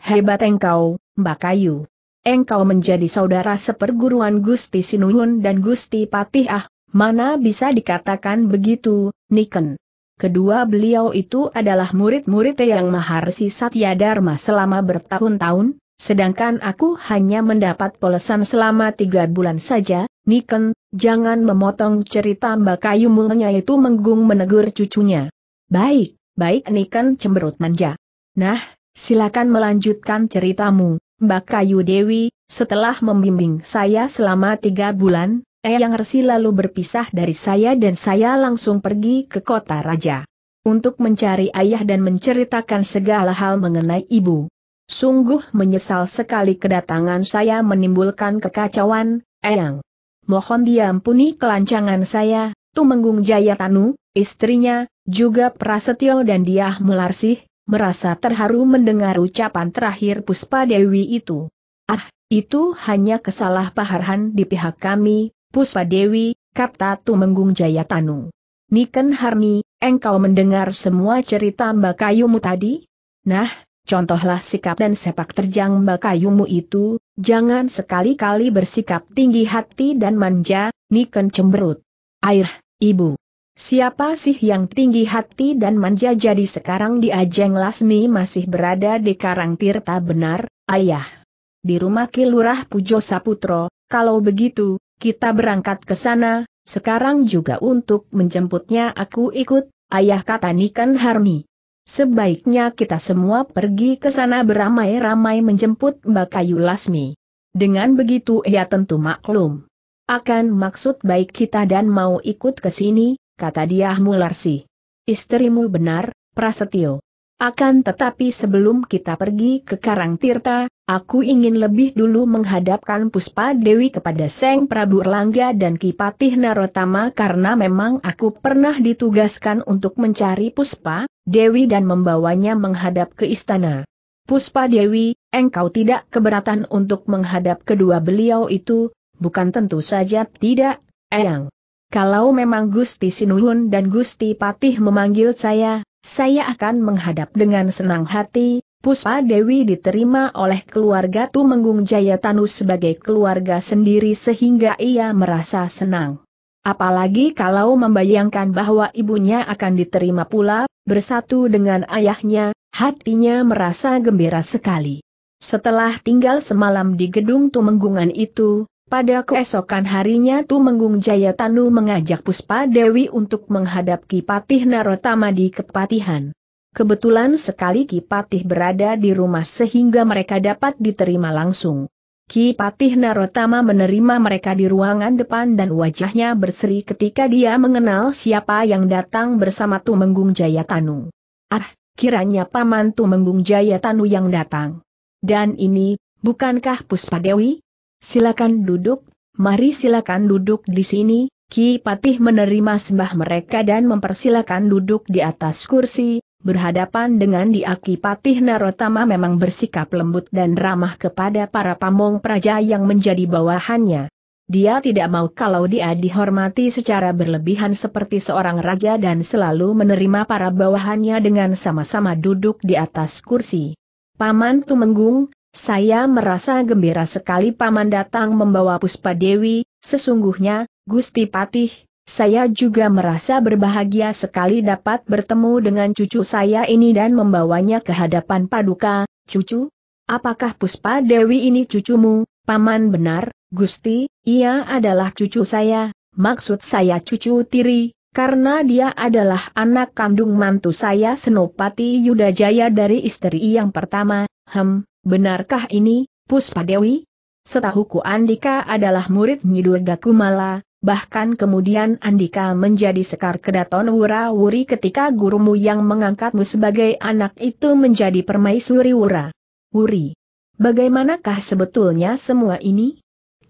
Hebat engkau, Mbak Kayu. Engkau menjadi saudara seperguruan Gusti Sinuhun dan Gusti Patih." "Ah, mana bisa dikatakan begitu, Niken. Kedua beliau itu adalah murid-murid yang Maharsi Satyadharma selama bertahun-tahun, sedangkan aku hanya mendapat polesan selama tiga bulan saja, "Niken, jangan memotong cerita Mbak Kayumu," itu Menggung menegur cucunya. "Baik, baik," Niken cemberut manja. "Nah, silakan melanjutkan ceritamu, Mbak Kayu Dewi. Setelah membimbing saya selama tiga bulan, Eyang Resi lalu berpisah dari saya dan saya langsung pergi ke kota raja untuk mencari ayah dan menceritakan segala hal mengenai ibu. Sungguh menyesal sekali kedatangan saya menimbulkan kekacauan, Eyang. Mohon diampuni kelancangan saya." Tumenggung Jayatanu, istrinya, juga Prasetyo dan Diah Mularsih, merasa terharu mendengar ucapan terakhir Puspa Dewi itu. "Ah, itu hanya kesalahpahaman di pihak kami, Puspa Dewi," kata Tumenggung Jayatanu. "Niken Harni, engkau mendengar semua cerita Mbak Kayumu tadi? Nah, contohlah sikap dan sepak terjang Mbak Kayumu itu, jangan sekali-kali bersikap tinggi hati dan manja." Niken cemberut. "Air, ibu. Siapa sih yang tinggi hati dan manja? Jadi sekarang di Ajeng Lasmi masih berada di Karang Tirta benar, ayah? Di rumah Ki Lurah Pujo Saputro. Kalau begitu, kita berangkat ke sana, sekarang juga untuk menjemputnya." "Aku ikut, ayah," kata Niken Harni. "Sebaiknya kita semua pergi ke sana beramai-ramai menjemput Mbak Kayu Lasmi. Dengan begitu ia tentu maklum akan maksud baik kita dan mau ikut ke sini," kata Diah Mularsih. "Istrimu benar, Prasetyo. Akan tetapi sebelum kita pergi ke Karang Tirta, aku ingin lebih dulu menghadapkan Puspa Dewi kepada Sang Prabu Erlangga dan Ki Patih Narotama karena memang aku pernah ditugaskan untuk mencari Puspa Dewi dan membawanya menghadap ke istana. Puspa Dewi, engkau tidak keberatan untuk menghadap kedua beliau itu, bukan?" "Tentu saja tidak, Eyang. Kalau memang Gusti Sinuhun dan Gusti Patih memanggil saya, saya akan menghadap dengan senang hati." Puspa Dewi diterima oleh keluarga Tumenggung Jayatanu sebagai keluarga sendiri sehingga ia merasa senang. Apalagi kalau membayangkan bahwa ibunya akan diterima pula, bersatu dengan ayahnya, hatinya merasa gembira sekali. Setelah tinggal semalam di gedung Tumenggungan itu, pada keesokan harinya Tumenggung Jayatanu mengajak Puspa Dewi untuk menghadap Ki Patih Narotama di Kepatihan. Kebetulan sekali Ki Patih berada di rumah sehingga mereka dapat diterima langsung. Ki Patih Narotama menerima mereka di ruangan depan dan wajahnya berseri ketika dia mengenal siapa yang datang bersama Tumenggung Jayatanu. "Ah, kiranya Paman Tumenggung Jayatanu yang datang. Dan ini, bukankah Puspa Dewi? Silakan duduk, mari silakan duduk di sini." Ki Patih menerima sembah mereka dan mempersilakan duduk di atas kursi, berhadapan dengan Dia. Ki Patih Narotama memang bersikap lembut dan ramah kepada para pamong praja yang menjadi bawahannya. Dia tidak mau kalau dia dihormati secara berlebihan seperti seorang raja dan selalu menerima para bawahannya dengan sama-sama duduk di atas kursi. "Paman Tumenggung, saya merasa gembira sekali Paman datang membawa Puspa Dewi. Sesungguhnya, Gusti Patih, saya juga merasa berbahagia sekali dapat bertemu dengan cucu saya ini dan membawanya ke hadapan Paduka." "Cucu? Apakah Puspa Dewi ini cucumu, Paman?" "Benar, Gusti, ia adalah cucu saya, maksud saya cucu tiri, karena dia adalah anak kandung mantu saya Senopati Yudajaya dari istri yang pertama." "Hem. Benarkah ini, Puspa Dewi? Setahuku Andika adalah murid Nyi Durga Kumala, bahkan kemudian Andika menjadi Sekar Kedaton Wurawuri ketika gurumu yang mengangkatmu sebagai anak itu menjadi Permaisuri Wurawuri. Bagaimanakah sebetulnya semua ini?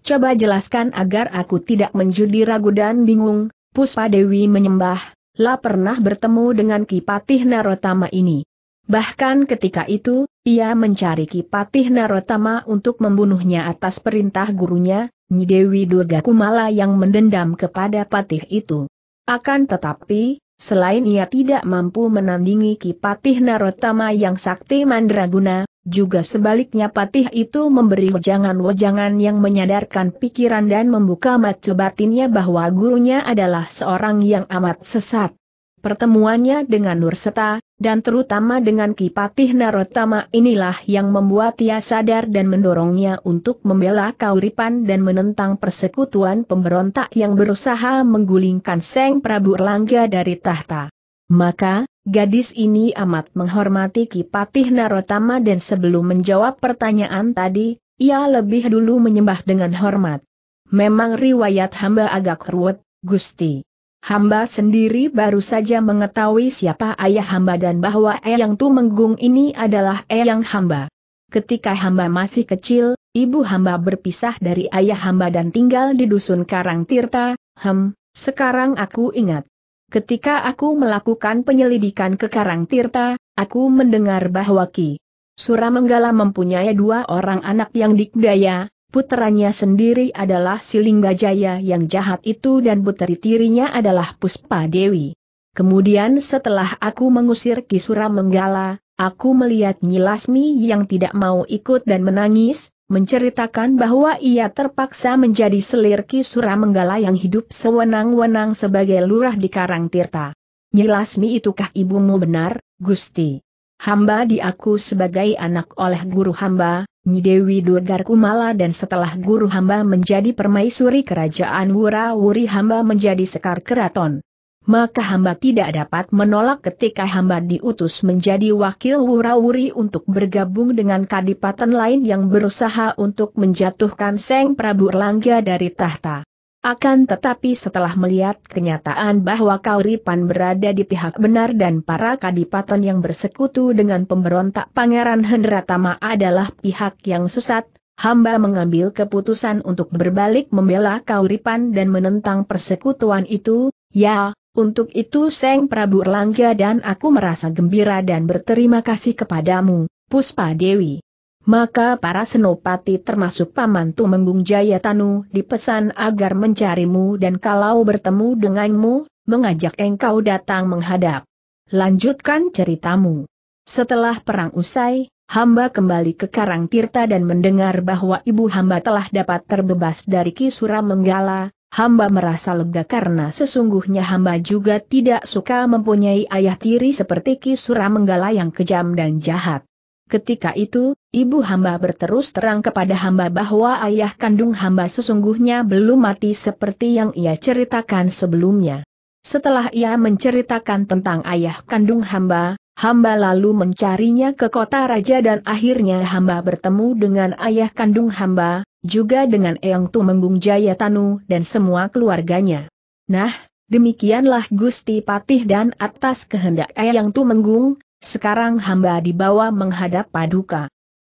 Coba jelaskan agar aku tidak menjadi ragu dan bingung." Puspa Dewi menyembah, "La pernah bertemu dengan Ki Patih Narotama ini. Bahkan ketika itu, ia mencari Ki Patih Narotama untuk membunuhnya atas perintah gurunya, Nyi Dewi Durga Kumala yang mendendam kepada Patih itu. Akan tetapi, selain ia tidak mampu menandingi Ki Patih Narotama yang sakti mandraguna, juga sebaliknya Patih itu memberi wejangan-wejangan yang menyadarkan pikiran dan membuka mata batinnya bahwa gurunya adalah seorang yang amat sesat. Pertemuannya dengan Nurseta, dan terutama dengan Ki Patih Narotama inilah yang membuat ia sadar dan mendorongnya untuk membela Kahuripan dan menentang persekutuan pemberontak yang berusaha menggulingkan Sang Prabu Erlangga dari tahta. Maka, gadis ini amat menghormati Ki Patih Narotama dan sebelum menjawab pertanyaan tadi, ia lebih dulu menyembah dengan hormat. Memang riwayat hamba agak ruwet, Gusti. Hamba sendiri baru saja mengetahui siapa ayah hamba dan bahwa Eyang Tumenggung ini adalah eyang hamba. Ketika hamba masih kecil, ibu hamba berpisah dari ayah hamba dan tinggal di dusun Karang Tirta. Hem, sekarang aku ingat. Ketika aku melakukan penyelidikan ke Karang Tirta, aku mendengar bahwa Ki Suramenggala mempunyai dua orang anak yang dikdaya. Puteranya sendiri adalah Silinggajaya yang jahat itu dan puteri tirinya adalah Puspa Dewi. Kemudian setelah aku mengusir Ki Suramenggala, aku melihat Nyi Lasmi yang tidak mau ikut dan menangis, menceritakan bahwa ia terpaksa menjadi selir Ki Suramenggala yang hidup sewenang-wenang sebagai lurah di Karang Tirta. Nyi Lasmi itukah ibumu? Benar, Gusti. Hamba diaku sebagai anak oleh guru hamba, Nyi Dewi Durga Kumala, dan setelah guru hamba menjadi permaisuri kerajaan Wurawuri, hamba menjadi sekar keraton. Maka hamba tidak dapat menolak ketika hamba diutus menjadi wakil Wurawuri untuk bergabung dengan kadipaten lain yang berusaha untuk menjatuhkan Sang Prabu Erlangga dari tahta. Akan tetapi setelah melihat kenyataan bahwa Kahuripan berada di pihak benar dan para kadipaten yang bersekutu dengan pemberontak Pangeran Hendratama adalah pihak yang sesat, hamba mengambil keputusan untuk berbalik membela Kahuripan dan menentang persekutuan itu. Ya, untuk itu Sang Prabu Erlangga dan aku merasa gembira dan berterima kasih kepadamu, Puspa Dewi. Maka para senopati termasuk Paman Tumenggung Jayatanu dipesan agar mencarimu dan kalau bertemu denganmu, mengajak engkau datang menghadap. Lanjutkan ceritamu. Setelah perang usai, hamba kembali ke Karang Tirta dan mendengar bahwa ibu hamba telah dapat terbebas dari Ki Suramenggala. Hamba merasa lega karena sesungguhnya hamba juga tidak suka mempunyai ayah tiri seperti Ki Suramenggala yang kejam dan jahat. Ketika itu, ibu hamba berterus terang kepada hamba bahwa ayah kandung hamba sesungguhnya belum mati seperti yang ia ceritakan sebelumnya. Setelah ia menceritakan tentang ayah kandung hamba, hamba lalu mencarinya ke kota raja dan akhirnya hamba bertemu dengan ayah kandung hamba, juga dengan Eyang Tumenggung Jayatanu dan semua keluarganya. Nah, demikianlah Gusti Patih dan atas kehendak Eyang Tumenggung, sekarang hamba dibawa menghadap Paduka.